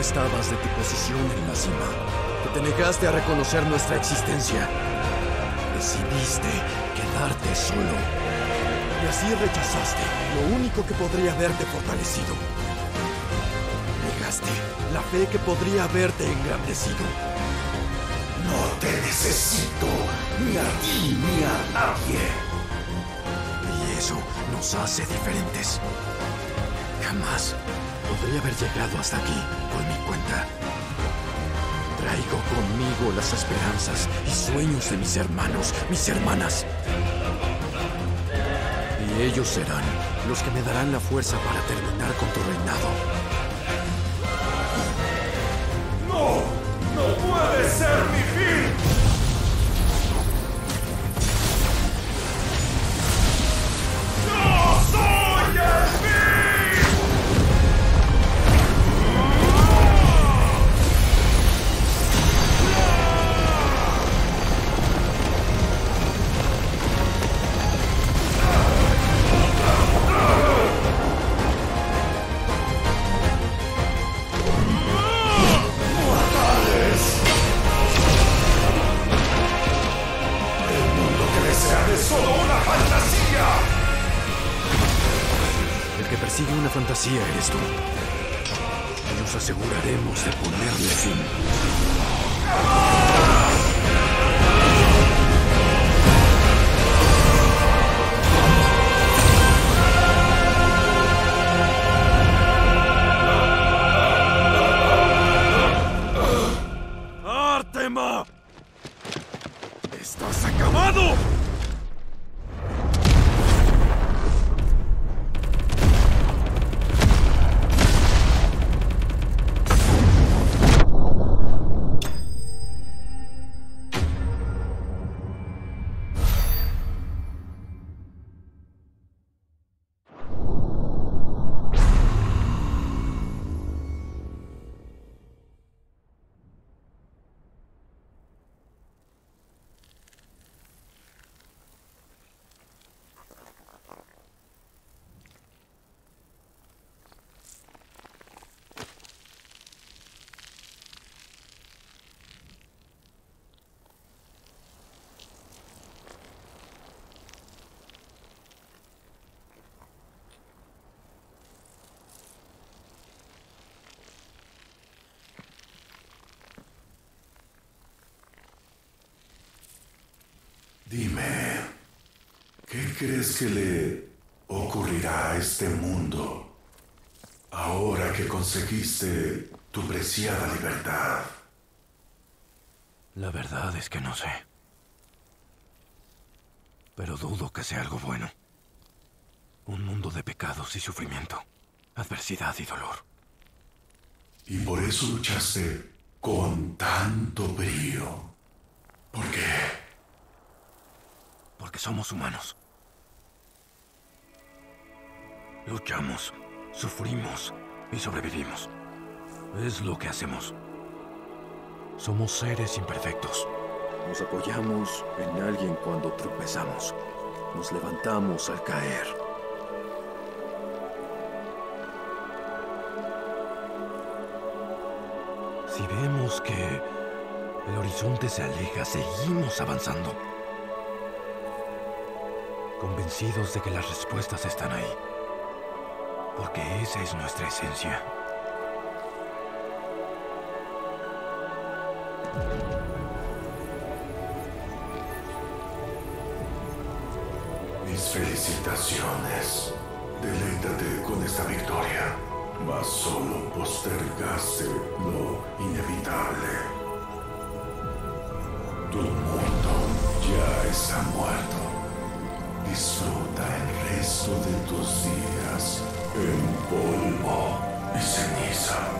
Estabas de tu posición en la cima. Te negaste a reconocer nuestra existencia. Decidiste quedarte solo. Y así rechazaste lo único que podría haberte fortalecido. Negaste la fe que podría haberte engrandecido. No te necesito, ni a ti ni a nadie. Y eso nos hace diferentes. Jamás podría haber llegado hasta aquí por mi cuenta. Traigo conmigo las esperanzas y sueños de mis hermanos, mis hermanas. Y ellos serán los que me darán la fuerza para terminar con tu reinado. ¡No! ¡No puede ser mi fin! fantasía eres tú. Nos aseguraremos de ponerle fin. Dime, ¿qué crees que le ocurrirá a este mundo ahora que conseguiste tu preciada libertad? La verdad es que no sé. Pero dudo que sea algo bueno. Un mundo de pecados y sufrimiento, adversidad y dolor. Y por eso luchaste con tanto brío. ¿Por qué? Porque somos humanos. Luchamos, sufrimos y sobrevivimos. Es lo que hacemos. Somos seres imperfectos. Nos apoyamos en alguien cuando tropezamos. Nos levantamos al caer. Si vemos que el horizonte se aleja, seguimos avanzando. Convencidos de que las respuestas están ahí. Porque esa es nuestra esencia. Mis felicitaciones. Deléitate con esta victoria. Mas solo postergaste lo inevitable. Tu mundo ya está muerto. Disfruta el resto de tus días en polvo y ceniza.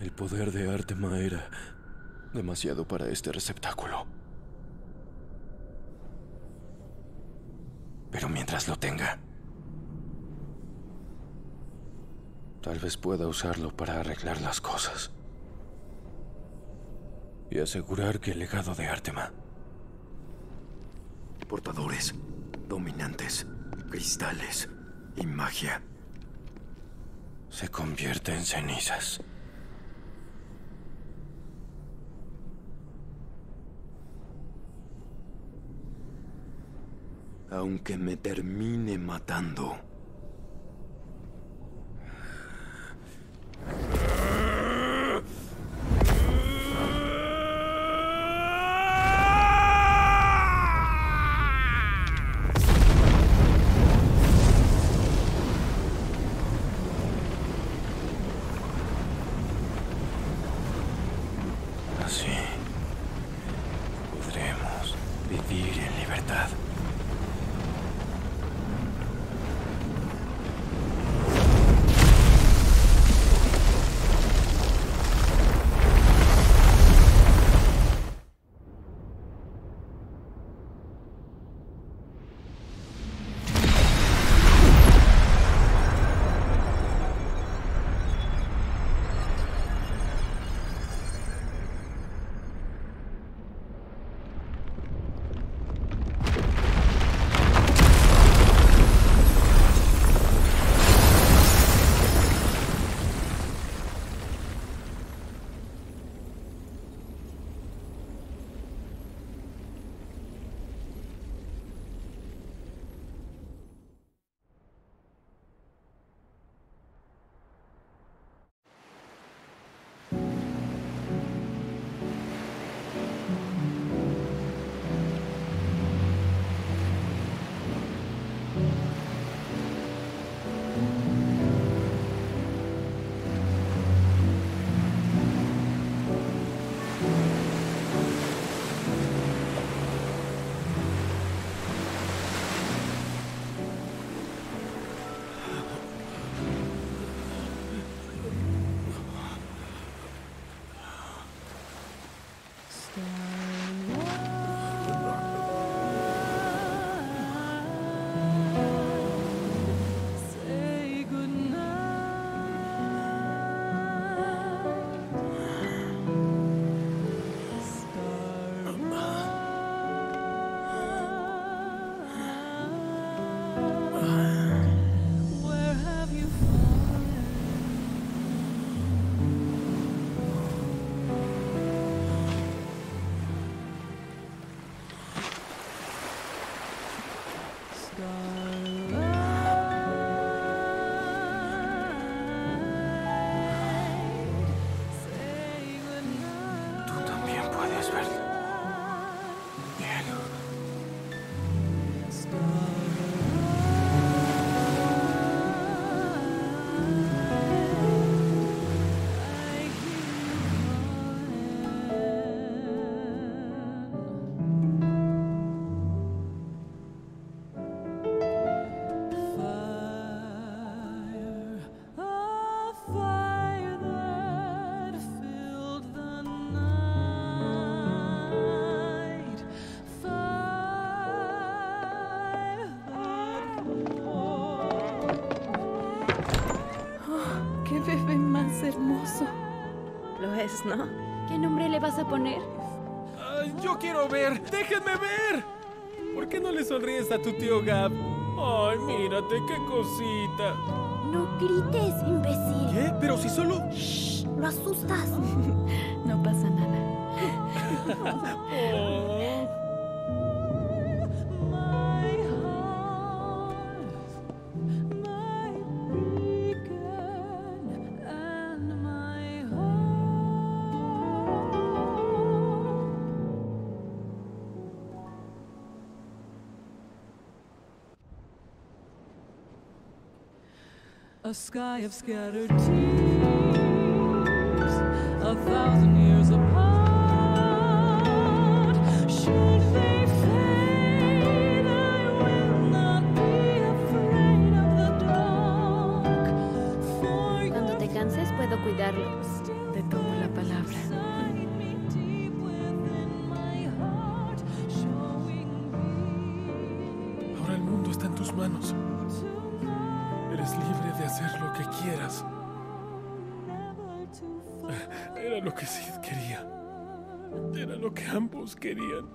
El poder de Artema era demasiado para este receptáculo. Pero mientras lo tenga, tal vez pueda usarlo para arreglar las cosas y asegurar que el legado de Artema... Portadores, dominantes, cristales y magia se convierte en cenizas. Aunque me termine matando. ¿No? ¿Qué nombre le vas a poner? Yo quiero ver. ¡Déjenme ver! ¿Por qué no le sonríes a tu tío Gab? Ay, mírate, qué cosita. No grites, imbécil. ¿Qué? Pero si solo... Shh, lo asustas. No pasa nada. Oh. A sky of scattered tears, 1,000 years apart. Should they fade, I will not be afraid of the dark. Cuando te canses, puedo cuidarlos. te tomo la palabra. Ahora el mundo está en tus manos. Eres libre de hacer lo que quieras. Era lo que Sid quería. Era lo que ambos querían.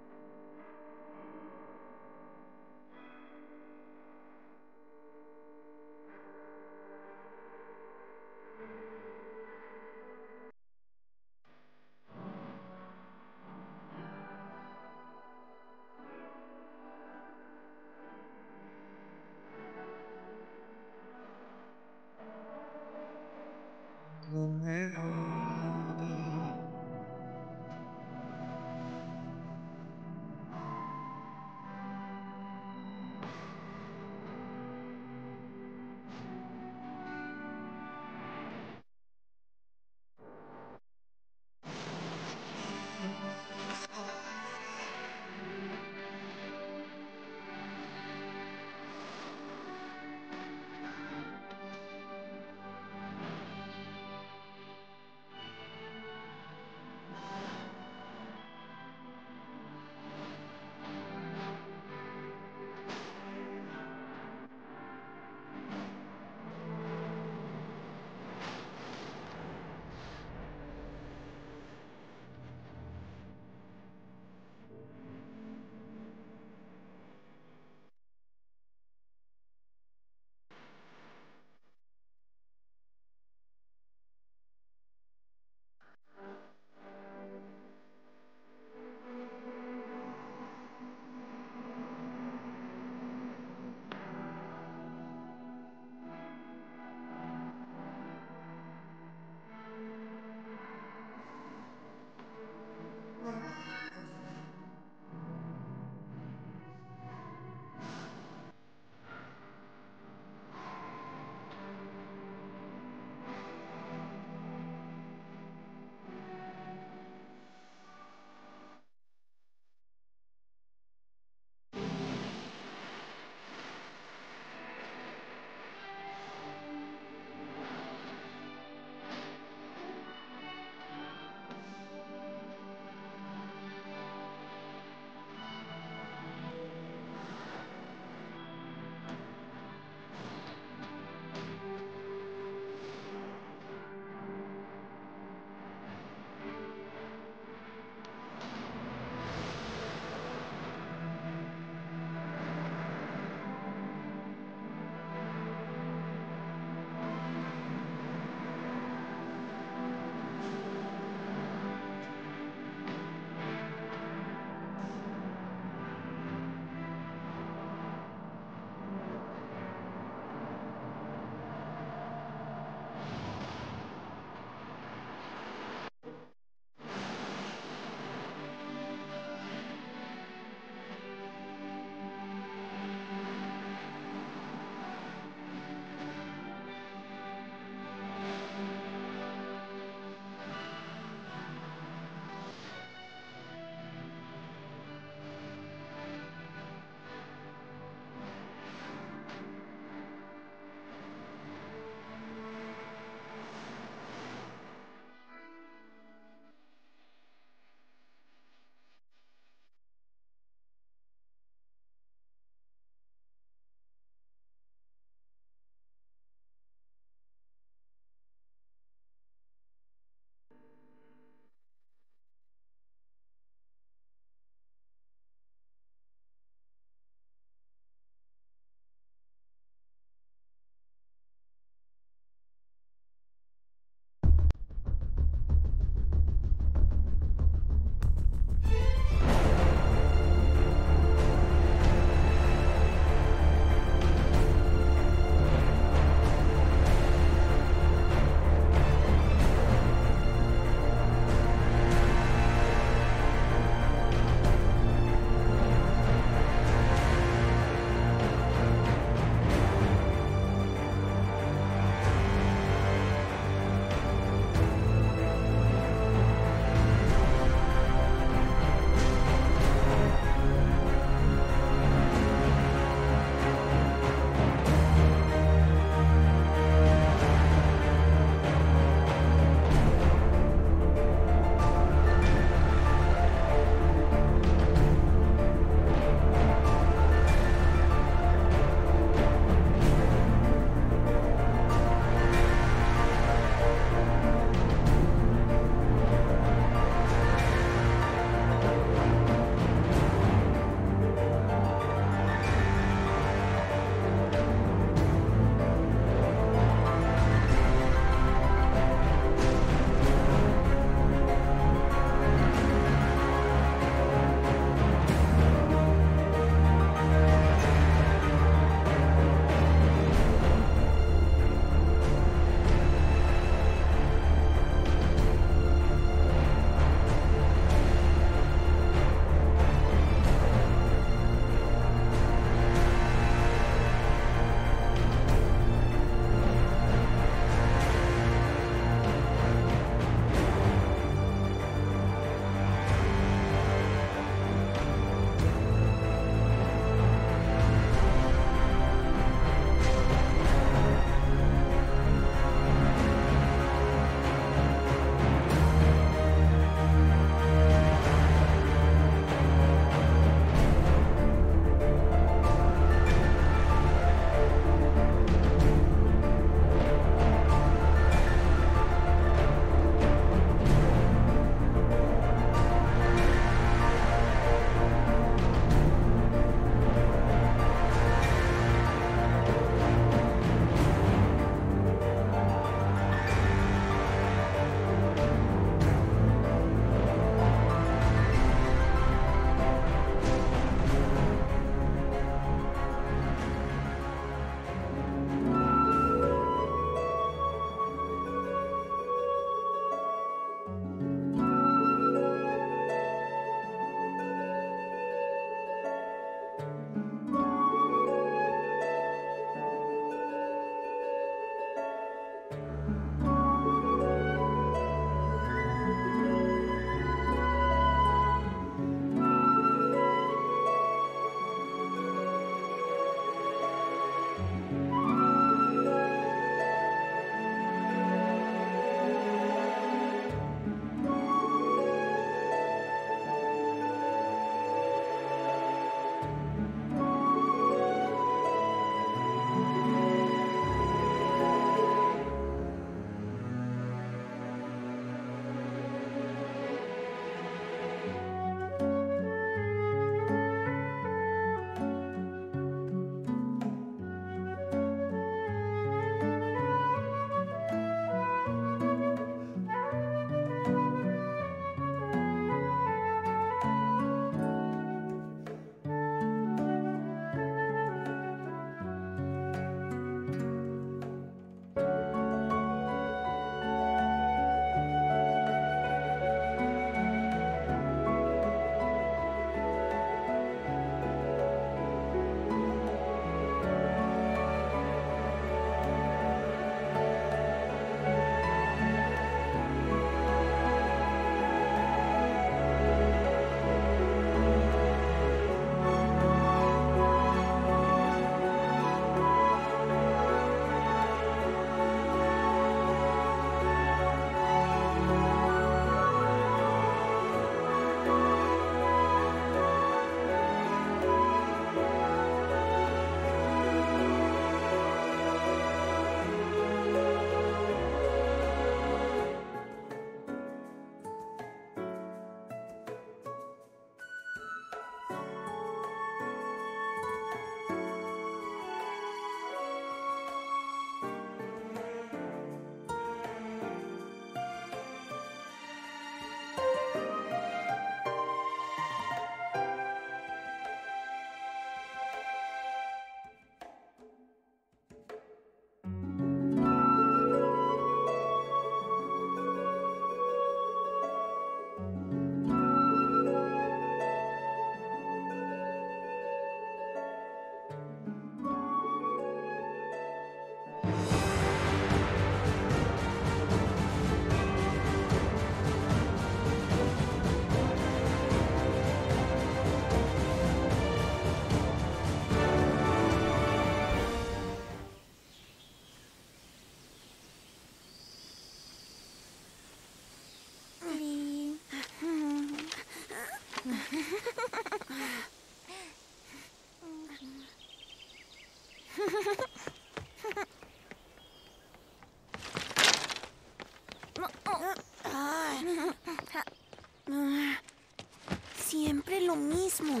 Siempre lo mismo.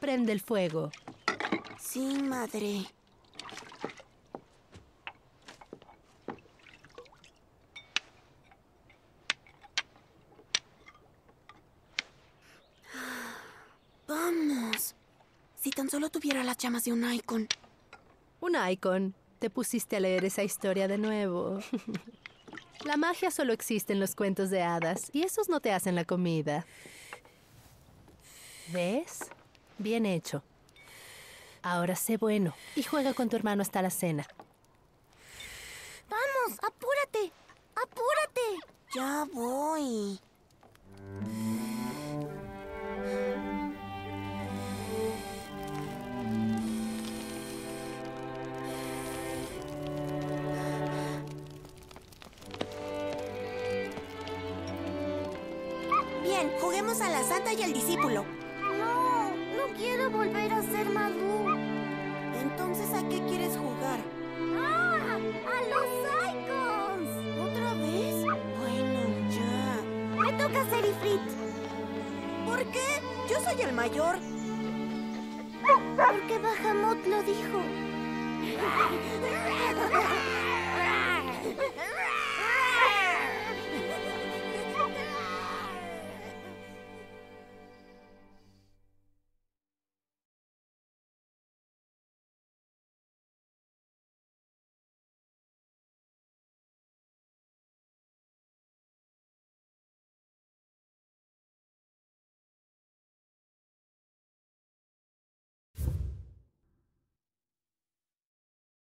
Prende el fuego. Sí, madre. Vamos. Si tan solo tuviera las llamas de un icon. Un icon. Te pusiste a leer esa historia de nuevo. La magia solo existe en los cuentos de hadas, y esos no te hacen la comida. ¿Ves? Bien hecho. Ahora sé bueno y juega con tu hermano hasta la cena. ¡Vamos! ¡Apúrate! ¡Apúrate! Ya voy. Juguemos a la santa y al discípulo. No, no quiero volver a ser Madú. Entonces, ¿a qué quieres jugar? ¡Ah! ¡A los icons! ¿Otra vez? Bueno, ya. Me toca ser Ifrit. ¿Por qué? Yo soy el mayor. Porque Bahamut lo dijo.